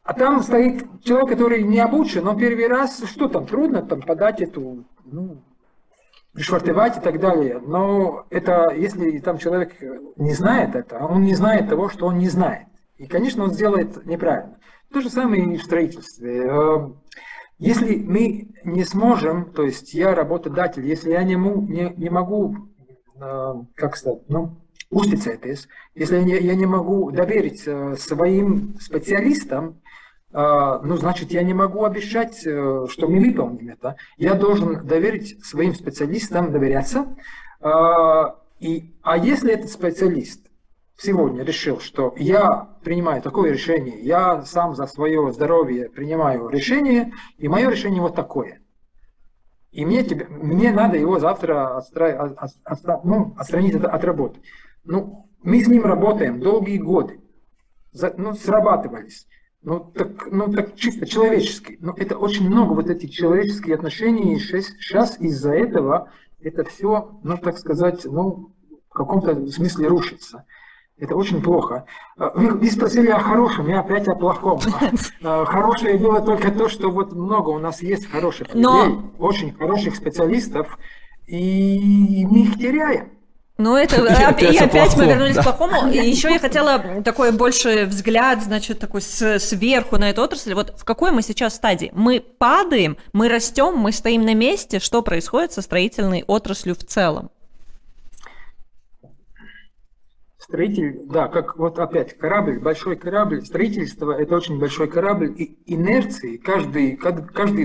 а там стоит человек, который не обучен, но первый раз, что там, трудно там подать эту, ну, пришвартовать и так далее, но это, если там человек не знает это, он не знает того, что он не знает, и, конечно, он сделает неправильно. То же самое и в строительстве. Если мы не сможем, то есть я работодатель, если я не могу, как сказать, ну, uzticēties, если я не могу доверить своим специалистам, ну, значит, я не могу обещать, что мы выполним это. Я должен доверить своим специалистам, доверяться. А если этот специалист сегодня решил, что я принимаю такое решение, я сам за свое здоровье принимаю решение, и мое решение вот такое. И мне надо его завтра отстранить от работы. Ну, мы с ним работаем долгие годы, срабатывались. Ну, так чисто человечески. Но это очень много вот этих человеческих отношений, и сейчас из-за этого это все, ну, так сказать, ну, в каком-то смысле рушится. Это очень плохо. Вы спросили о хорошем, я опять о плохом. Хорошее было только то, что вот много у нас есть хороших людей, очень хороших специалистов, и мы их теряем. Ну, это и опять мы вернулись к плохому. И еще я хотела такой больше взгляд, значит, такой сверху на эту отрасль. Вот в какой мы сейчас стадии? Мы падаем, мы растем, мы стоим на месте. Что происходит со строительной отраслью в целом? Строитель, да, как вот опять корабль, большой корабль. Строительство – это очень большой корабль. И инерции, каждое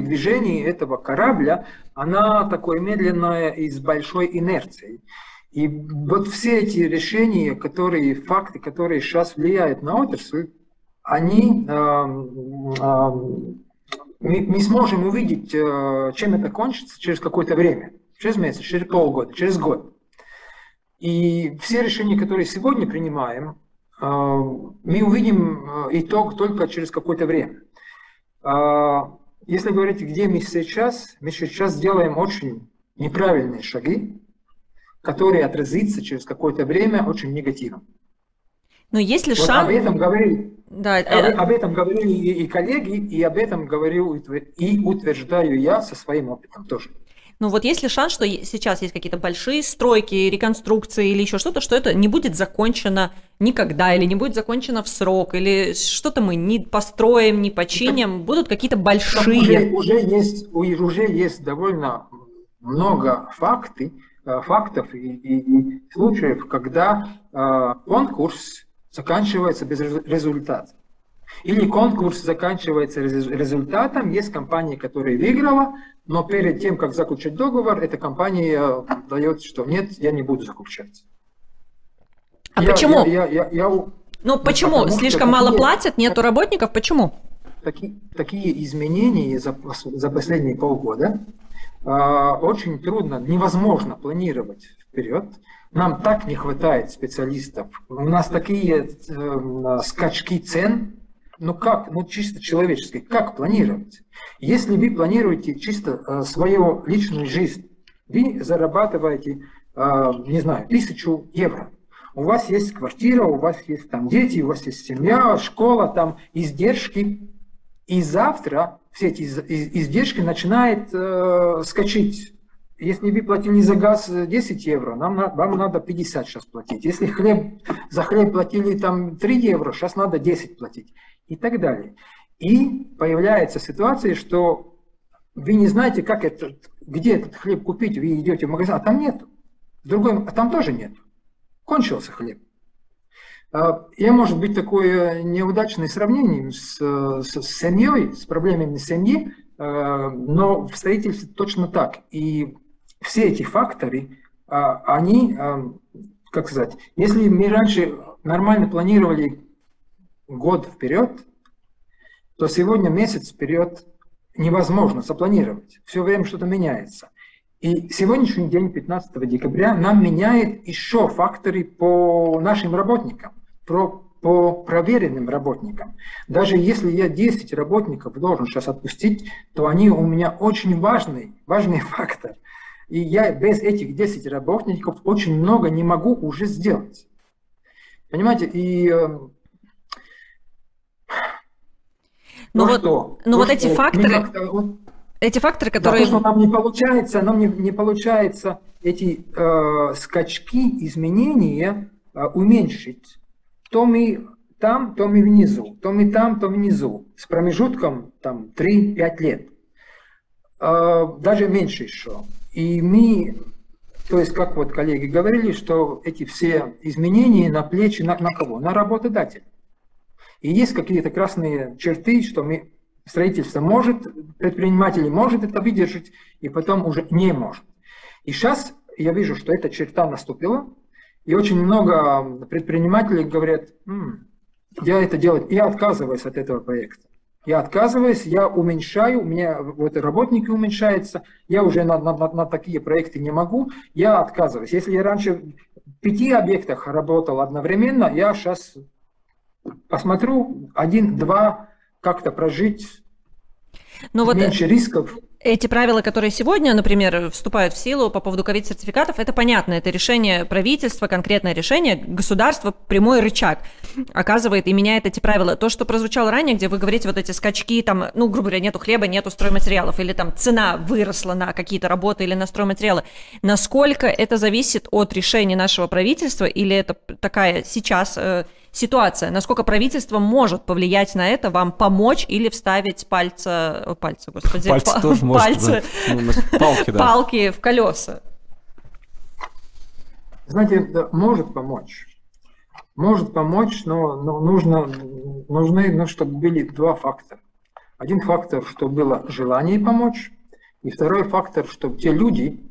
движение этого корабля, она такое медленное и с большой инерцией. И вот все эти решения, которые, факты, которые сейчас влияют на отрасль, они, мы сможем увидеть, чем это кончится через какое-то время, через месяц, через полгода, через год. И все решения, которые сегодня принимаем, мы увидим итог только через какое-то время. Если говорить, где мы сейчас делаем очень неправильные шаги, которые отразится через какое-то время очень негативно. Но есть ли вот шанс... Об этом говорили и коллеги, и об этом говорю и утверждаю я со своим опытом тоже. Ну вот есть ли шанс, что сейчас есть какие-то большие стройки, реконструкции или еще что-то, что это не будет закончено никогда, или не будет закончено в срок, или что-то мы не построим, не починим, будут какие-то большие... Уже есть довольно много фактов и случаев, когда конкурс заканчивается без результата. Или конкурс заканчивается результатом, есть компания, которая выиграла, но перед тем, как заключить договор, эта компания дает, что нет, я не буду заключать. А почему? Почему? Слишком мало платят, нету работников, почему? Такие изменения за последние полгода. Очень трудно, невозможно планировать вперед. Нам так не хватает специалистов. У нас такие скачки цен. Ну чисто человечески. Как планировать? Если вы планируете чисто свою личную жизнь, вы зарабатываете, не знаю, 1000 евро. У вас есть квартира, у вас есть там дети, у вас есть семья, школа, там издержки. И завтра все эти издержки начинают скачать. Если вы платили за газ 10 евро, вам надо 50 сейчас платить. Если за хлеб платили там 3 евро, сейчас надо 10 платить. И так далее. И появляется ситуация, что вы не знаете, где этот хлеб купить. Вы идете в магазин, а там нет. А там тоже нет. Кончился хлеб. Я, может быть, такое неудачное сравнение с семьей, с проблемами семьи, но в строительстве точно так. И все эти факторы, они, как сказать, если мы раньше нормально планировали год вперед, то сегодня месяц вперед невозможно запланировать. Все время что-то меняется. И сегодняшний день, 15 декабря, нам меняет еще факторы по нашим работникам. По проверенным работникам. Даже если я 10 работников должен сейчас отпустить, то они у меня очень важный фактор. И я без этих 10 работников очень много не могу уже сделать. Понимаете? Эти факторы, которые... Да, то, что нам не получается эти скачки, изменения уменьшить. То мы там, то мы внизу, то мы там, то внизу, с промежутком там 3-5 лет, даже меньше еще. И мы, то есть, как вот коллеги говорили, что эти все изменения на плечи, на кого? На работодателя. И есть какие-то красные черты, что строительство может, предприниматели может это выдержать, и потом уже не может. И сейчас я вижу, что эта черта наступила. И очень много предпринимателей говорят, я это делаю, я отказываюсь от этого проекта. Я отказываюсь, я уменьшаю, у меня вот работники уменьшаются, я уже на такие проекты не могу, я отказываюсь. Если я раньше в 5 объектах работал одновременно, я сейчас посмотрю 1-2, как-то прожить, меньше рисков. Эти правила, которые сегодня, например, вступают в силу по поводу ковид-сертификатов, это понятно, это решение правительства, конкретное решение, государство, прямой рычаг оказывает и меняет эти правила. То, что прозвучало ранее, где вы говорите вот эти скачки, там, ну, грубо говоря, нету хлеба, нету стройматериалов, или там цена выросла на какие-то работы или на стройматериалы. Насколько это зависит от решения нашего правительства, или это такая сейчас ситуация? Насколько правительство может повлиять на это, вам помочь или вставить палки в колеса? Знаете, может помочь. может помочь, но нужны, чтобы были два фактора. Один фактор, чтобы было желание помочь, и второй фактор, чтобы те люди,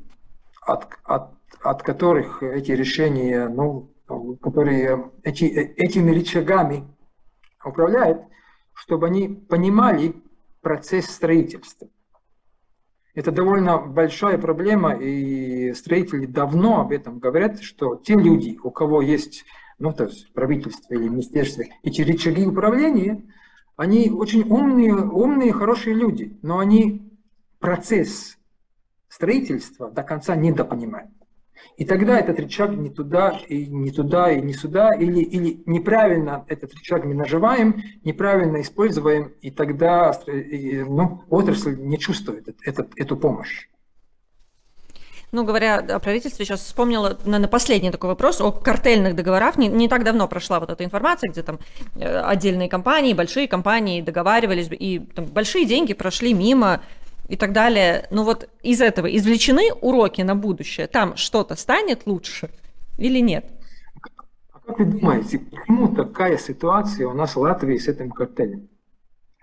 от которых эти решения, которые этими рычагами управляют, чтобы они понимали процесс строительства. Это довольно большая проблема, и строители давно об этом говорят, что те люди, у кого есть, то есть правительство или министерство, эти рычаги управления, они очень умные, хорошие люди, но они процесс строительства до конца недопонимают. И тогда этот рычаг не туда, и не туда, и не сюда, или неправильно этот рычаг мы нажимаем, неправильно используем, и тогда отрасль не чувствует эту помощь. Говоря о правительстве, сейчас вспомнила, наверное, последний такой вопрос о картельных договорах. Не так давно прошла вот эта информация, где там отдельные компании, большие компании договаривались, и там большие деньги прошли мимо и так далее. Но вот из этого извлечены уроки на будущее? Там что-то станет лучше или нет? А как вы думаете, почему такая ситуация у нас в Латвии с этим картелем?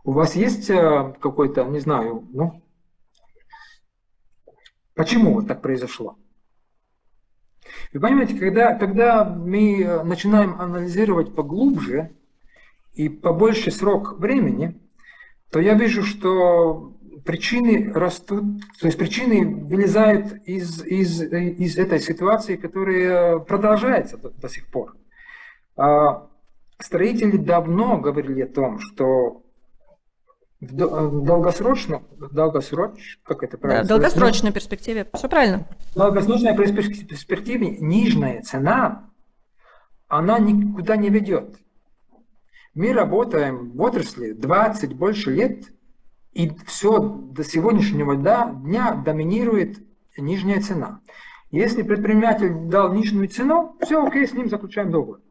У вас есть какой-то, не знаю, почему вот так произошло? Вы понимаете, когда мы начинаем анализировать поглубже и побольше срок времени, то я вижу, что причины растут, то есть причины вылезают из этой ситуации, которая продолжается до сих пор. Строители давно говорили о том, что в долгосрочной перспективе, все правильно. В долгосрочной перспективе нижняя цена, она никуда не ведет. Мы работаем в отрасли 20 больше лет, и все до сегодняшнего дня доминирует нижняя цена. Если предприниматель дал нижнюю цену, все окей, с ним заключаем договор.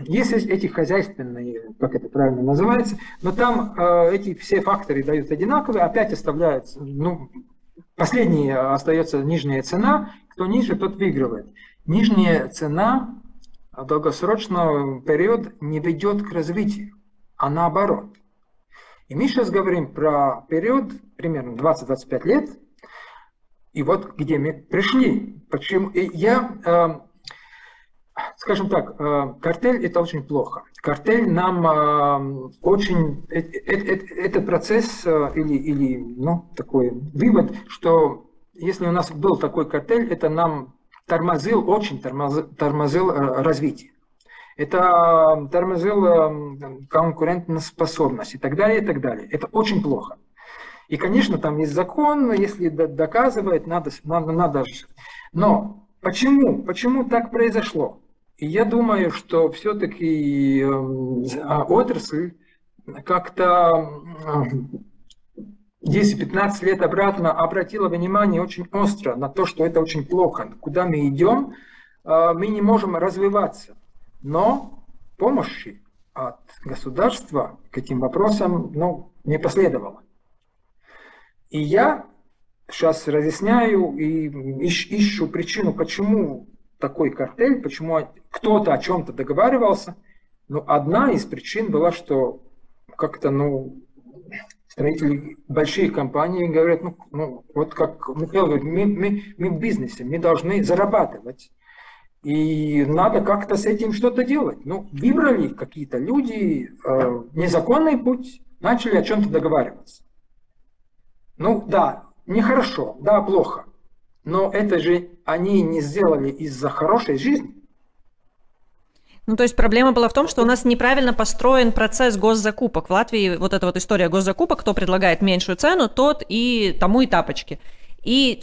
Если эти хозяйственные, как это правильно называется, но там эти все факторы дают одинаковые, опять оставляются, последней остается нижняя цена, кто ниже, тот выигрывает. Нижняя цена в долгосрочный период не ведет к развитию, а наоборот. И мы сейчас говорим про период примерно 20-25 лет, и вот где мы пришли. Почему? Скажем так, картель – это очень плохо. Картель нам очень… Это процесс или такой вывод, что если у нас был такой картель, это нам очень тормозил развитие. Это тормозило конкурентоспособность и так далее, и так далее. Это очень плохо. И, конечно, там есть закон, если доказывает, надо. Но почему так произошло? И я думаю, что все-таки отрасль как-то 10-15 лет обратно обратила внимание очень остро на то, что это очень плохо. Куда мы идем, мы не можем развиваться. Но помощи от государства к этим вопросам не последовало. И я сейчас разъясняю и ищу причину, почему такой картель, почему кто-то о чем-то договаривался. Но одна из причин была, что как-то, строители, большие компании говорят, вот как Михаил говорит, мы в бизнесе, мы должны зарабатывать. И надо как-то с этим что-то делать. Выбрали какие-то люди незаконный путь, начали о чем-то договариваться. Да, нехорошо, да, плохо. Но это же они не сделали из-за хорошей жизни. То есть проблема была в том, что у нас неправильно построен процесс госзакупок. В Латвии вот эта вот история госзакупок, кто предлагает меньшую цену, тот и тому и тапочки. И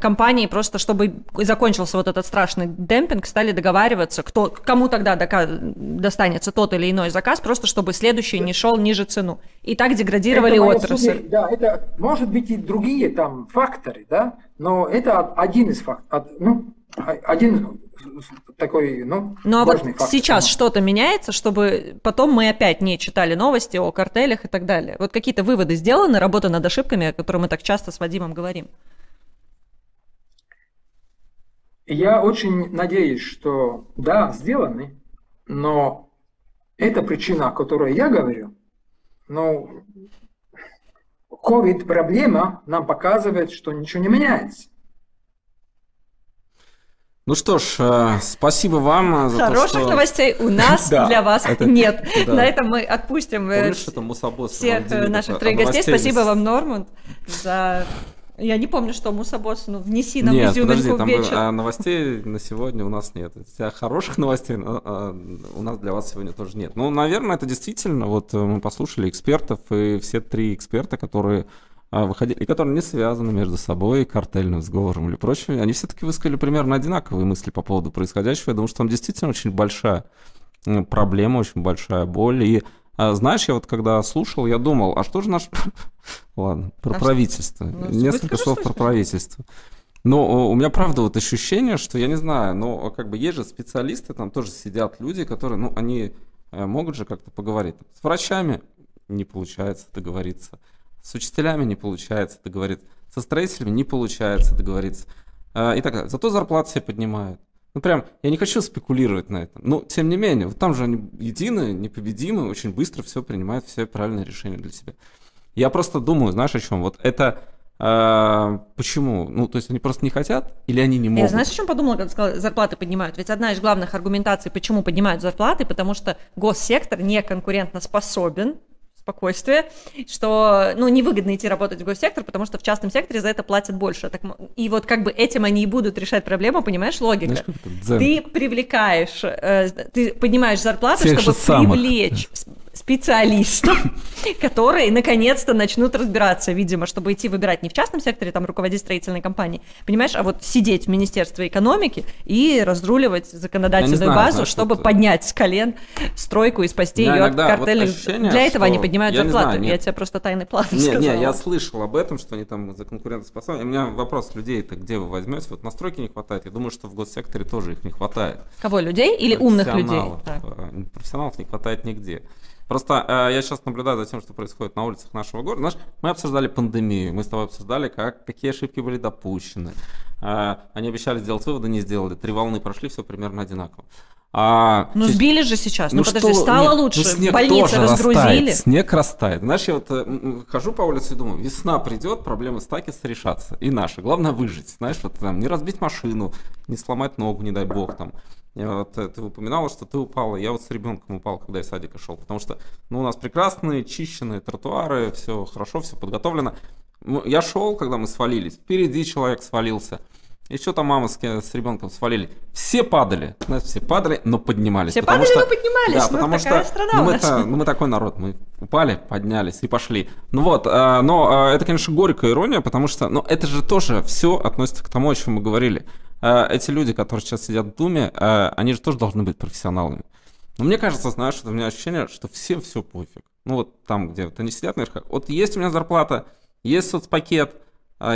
компании просто, чтобы закончился вот этот страшный демпинг, стали договариваться, кому тогда достанется тот или иной заказ, просто чтобы следующий не шел ниже цену. И так деградировали отрасль. Да, это может быть и другие там факторы, да, но это один из факторов. Один такой, важный фактор. Сейчас что-то меняется, чтобы потом мы опять не читали новости о картелях и так далее. Вот какие-то выводы сделаны, работа над ошибками, о которых мы так часто с Вадимом говорим. Я очень надеюсь, что да, сделаны, Но эта причина, о которой я говорю, ну, COVID-проблема нам показывает, что ничего не меняется. Ну что ж, спасибо вам за хороших то, что... новостей у нас для вас нет. На этом мы отпустим всех наших троих гостей. Спасибо вам, Нормунд, за... Я не помню, что Мусабос, ну внеси нам изюминку в вечер. А новостей на сегодня у нас нет. Хороших новостей у нас для вас сегодня тоже нет. Ну, наверное, это действительно, вот мы послушали экспертов, и все три эксперта, которые выходили, и которые не связаны между собой картельным сговором или прочим, они все-таки высказали примерно одинаковые мысли по поводу происходящего. Я думаю, что там действительно очень большая проблема, очень большая боль. И знаешь, я вот когда слушал, я думал, а что же наш... Ладно, про правительство. Несколько слов про правительство. Но у меня, правда, вот ощущение, что, я не знаю, но как бы есть же специалисты, там тоже сидят люди, которые, ну, они могут же как-то поговорить. С врачами не получается договориться. С учителями не получается договориться. Со строителями не получается договориться. И так далее. Зато зарплаты все поднимают. Ну, прям, я не хочу спекулировать на этом, но, тем не менее, вот там же они едины, непобедимы, очень быстро все принимают, все правильные решения для себя. Я просто думаю, знаешь, о чем? Вот это почему? Ну, то есть они просто не хотят или они не могут? Я, знаешь, о чем подумала, когда сказала, зарплаты поднимают? Ведь одна из главных аргументаций, почему поднимают зарплаты, потому что госсектор не конкурентоспособен, спокойствие, что, ну, невыгодно идти работать в госсектор, потому что в частном секторе за это платят больше. Так, и вот как бы этим они и будут решать проблему, понимаешь, логика. Знаешь, ты привлекаешь, ты поднимаешь зарплату, всех чтобы привлечь специалистов, которые наконец-то начнут разбираться, видимо, чтобы идти выбирать не в частном секторе, там, руководить строительной компанией, понимаешь, а вот сидеть в Министерстве экономики и разруливать законодательную базу, чтобы поднять с колен стройку и спасти ее от картельных... Для этого они поднимают зарплату. Я тебе просто тайный план сказала. Не, я слышал об этом, что они там за конкурентоспособны. У меня вопрос людей-то, где вы возьмете? Вот на стройке не хватает. Я думаю, что в госсекторе тоже их не хватает. Кого, людей или умных людей? Профессионалов не хватает нигде. Просто я сейчас наблюдаю за тем, что происходит на улицах нашего города. Знаешь, мы обсуждали пандемию, мы с тобой обсуждали, какие ошибки были допущены. Они обещали сделать выводы, не сделали. 3 волны прошли, все примерно одинаково. Ну, сбили же сейчас. Ну, подожди, что? Стало лучше. Ну, больницы разгрузили. Растает. Снег растает. Знаешь, я вот хожу по улице и думаю, весна придет, проблемы с Такис решатся. И наши. Главное выжить. Знаешь, вот там не разбить машину, не сломать ногу, не дай бог там. Вот, ты упоминала, что ты упала. Я вот с ребенком упал, когда из садика шел. Потому что ну, у нас прекрасные, чищенные тротуары, все хорошо, все подготовлено. Я шел, когда мы свалились. Впереди человек свалился. Еще там мама с ребенком свалили. Все падали. Все падали, но поднимались. Все падали, но поднимались. Да, ну, потому что мы такой народ. Мы упали, поднялись и пошли. Ну вот, но это, конечно, горькая ирония, потому что ну, это же тоже все относится к тому, о чем мы говорили. Эти люди, которые сейчас сидят в Думе, они же тоже должны быть профессионалами. Но мне кажется, знаешь, у меня ощущение, что всем все пофиг. Ну вот там, где вот они сидят наверху. Вот есть у меня зарплата, есть соцпакет,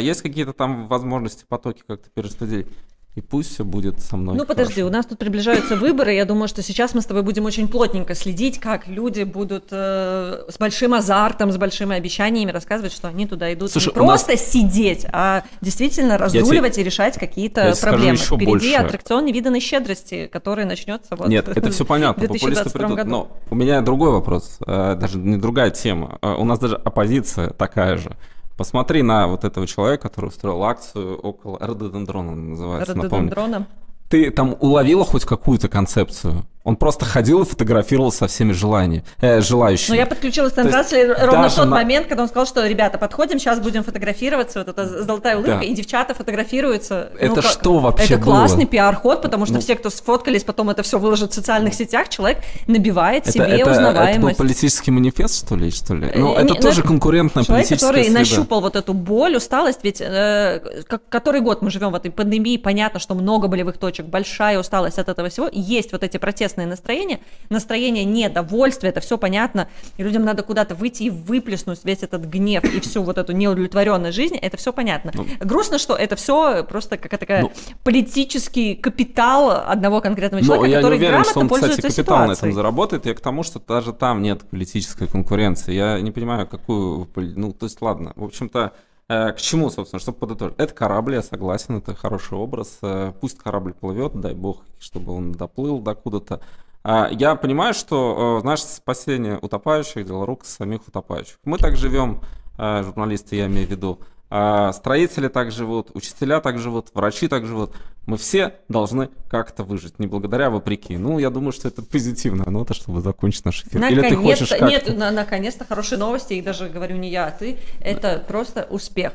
есть какие-то там возможности, потоки как-то перераспределить. И пусть все будет со мной. Ну подожди, хорошо. У нас тут приближаются выборы. Я думаю, что сейчас мы с тобой будем очень плотненько следить, как люди будут с большим азартом, с большими обещаниями рассказывать, что они туда идут. Слушай, не просто сидеть, а действительно разруливать и решать какие-то проблемы. Впереди больше. Аттракцион невиданной щедрости, который начнется вот. Нет, это все понятно, популисты придут. Году. Но у меня другой вопрос, даже не другая тема. У нас даже оппозиция такая же. Посмотри на вот этого человека, который устроил акцию около рододендрона, называется, напомню. Ты там уловила хоть какую-то концепцию? Он просто ходил и фотографировал со всеми желающими. Ну, я подключилась к трансляции ровно в тот момент, когда он сказал, что, ребята, подходим, сейчас будем фотографироваться, вот эта золотая улыбка, да. И девчата фотографируются. Это ну, что вообще это классный пиар-ход, потому что ну, все, кто сфоткались, потом это все выложат в социальных сетях, человек набивает себе узнаваемость. Это был политический манифест, что ли? Ну, это тоже конкурентная политическая среда. Человек, который нащупал вот эту боль, усталость, ведь который год мы живем в этой пандемии, понятно, что много болевых точек, большая усталость от этого всего, есть вот эти протестные настроения, настроение недовольства, это все понятно, и людям надо куда-то выйти и выплеснуть весь этот гнев и всю вот эту неудовлетворенность жизни, это все понятно. Ну, грустно, что это все просто какая-то такая политический капитал одного конкретного человека, который грамотно пользуется ситуацией. Я не уверен, что он, кстати, капитал на этом заработает, я к тому, что даже там нет политической конкуренции, я не понимаю, какую, ну, то есть, ладно, в общем-то, к чему, собственно, чтобы подытожить? Это корабль, я согласен, это хороший образ. Пусть корабль плывет, дай бог, чтобы он доплыл докуда-то. Я понимаю, что наше спасение утопающих дело рук самих утопающих. Мы так живем, журналисты, я имею в виду, строители так живут, учителя так живут, врачи так живут. Мы все должны как-то выжить, не благодаря, а вопреки. Ну, я думаю, что это позитивная нота, чтобы закончить наш эфир. Или ты хочешь как-то... Нет, наконец-то хорошие новости, и даже говорю не я, а ты. Это просто успех.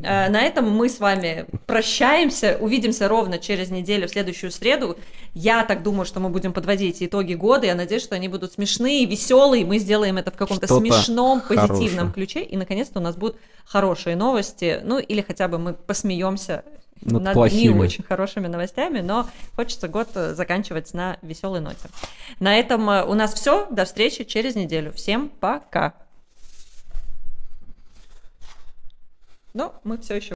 На этом мы с вами прощаемся, увидимся ровно через неделю, в следующую среду. Я так думаю, что мы будем подводить итоги года, я надеюсь, что они будут смешные, веселые, мы сделаем это в каком-то смешном, позитивном ключе, и наконец-то у нас будут хорошие новости, ну, или хотя бы мы посмеемся над не очень хорошими новостями, но хочется год заканчивать на веселой ноте. На этом у нас все. До встречи через неделю. Всем пока. Ну, мы все еще.